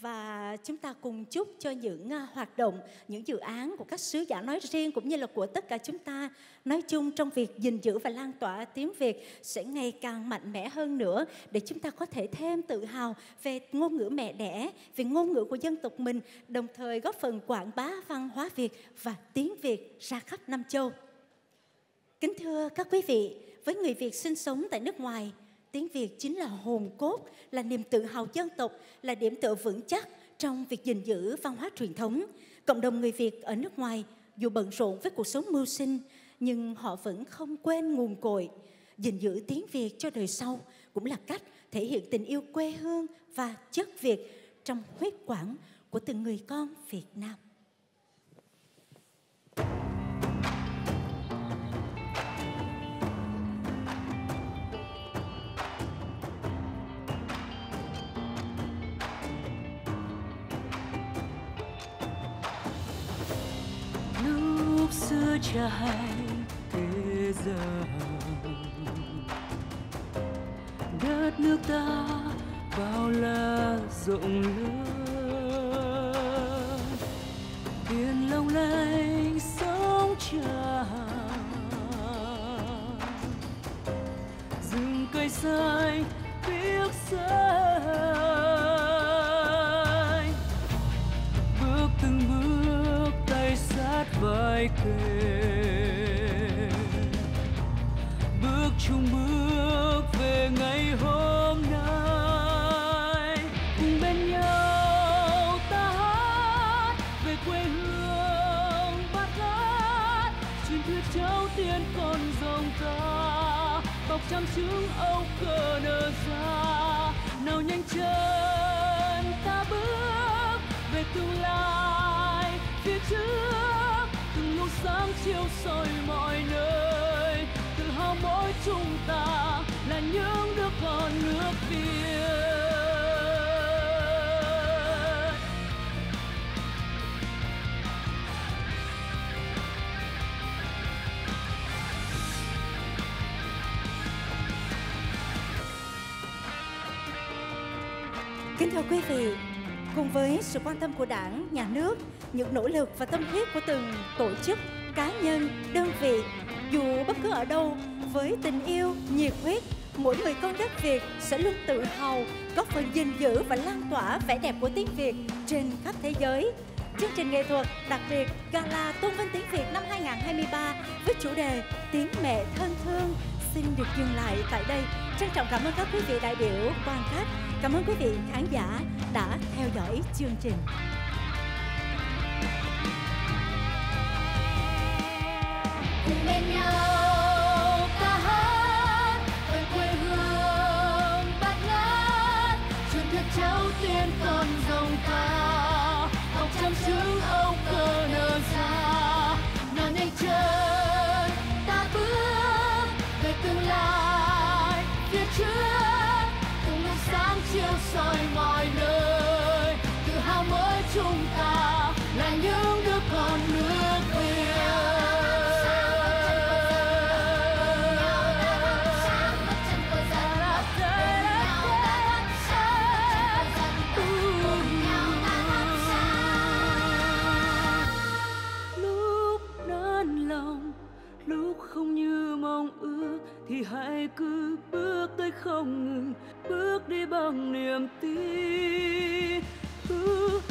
Và chúng ta cùng chúc cho những hoạt động, những dự án của các sứ giả nói riêng cũng như là của tất cả chúng ta nói chung trong việc gìn giữ và lan tỏa tiếng Việt sẽ ngày càng mạnh mẽ hơn nữa để chúng ta có thể thêm tự hào về ngôn ngữ mẹ đẻ, về ngôn ngữ của dân tộc mình, đồng thời góp phần quảng bá văn hóa Việt và tiếng Việt ra khắp năm châu. Kính thưa các quý vị, với người Việt sinh sống tại nước ngoài, tiếng Việt chính là hồn cốt, là niềm tự hào dân tộc, là điểm tựa vững chắc trong việc gìn giữ văn hóa truyền thống. Cộng đồng người Việt ở nước ngoài, dù bận rộn với cuộc sống mưu sinh, nhưng họ vẫn không quên nguồn cội. Gìn giữ tiếng Việt cho đời sau cũng là cách thể hiện tình yêu quê hương và chất Việt trong huyết quản của từng người con Việt Nam. Xưa trải thế gian, đất nước ta bao la rộng lớn, biển long lanh sóng tràn, rừng cây xanh biếc xanh, bước từng bước tay sát vai kề, bước chung bước về ngày hôm nay, cùng bên nhau ta hát về quê hương bát ngát, truyền thuyết cháu tiên con rồng ta bọc trăm trứng âu cờ nở ra, nào nhanh chân ta bước về tương lai phía trước. Sáng chiều Kính thưa quý vị, cùng với sự quan tâm của Đảng, Nhà nước, những nỗ lực và tâm huyết của từng tổ chức, cá nhân, đơn vị, dù bất cứ ở đâu, với tình yêu, nhiệt huyết, mỗi người con đất Việt sẽ luôn tự hào, góp phần gìn giữ và lan tỏa vẻ đẹp của tiếng Việt trên khắp thế giới. Chương trình nghệ thuật đặc biệt Gala Tôn vinh tiếng Việt năm hai nghìn không trăm hai mươi ba với chủ đề Tiếng mẹ thân thương xin được dừng lại tại đây. Trân trọng cảm ơn các quý vị đại biểu, quan khách, cảm ơn quý vị khán giả đã theo dõi chương trình. Cùng bên nhau. Cháu tiên con rồng cao, học trăm chữ âu cơ nở ra. Nói nay chân ta bước về tương lai phía trước, cùng lúc sáng chiếu soi mọi nơi. Tự hào mới chúng ta là những đứa con nước Việt. Hãy cứ bước tới không ngừng, bước đi bằng niềm tin.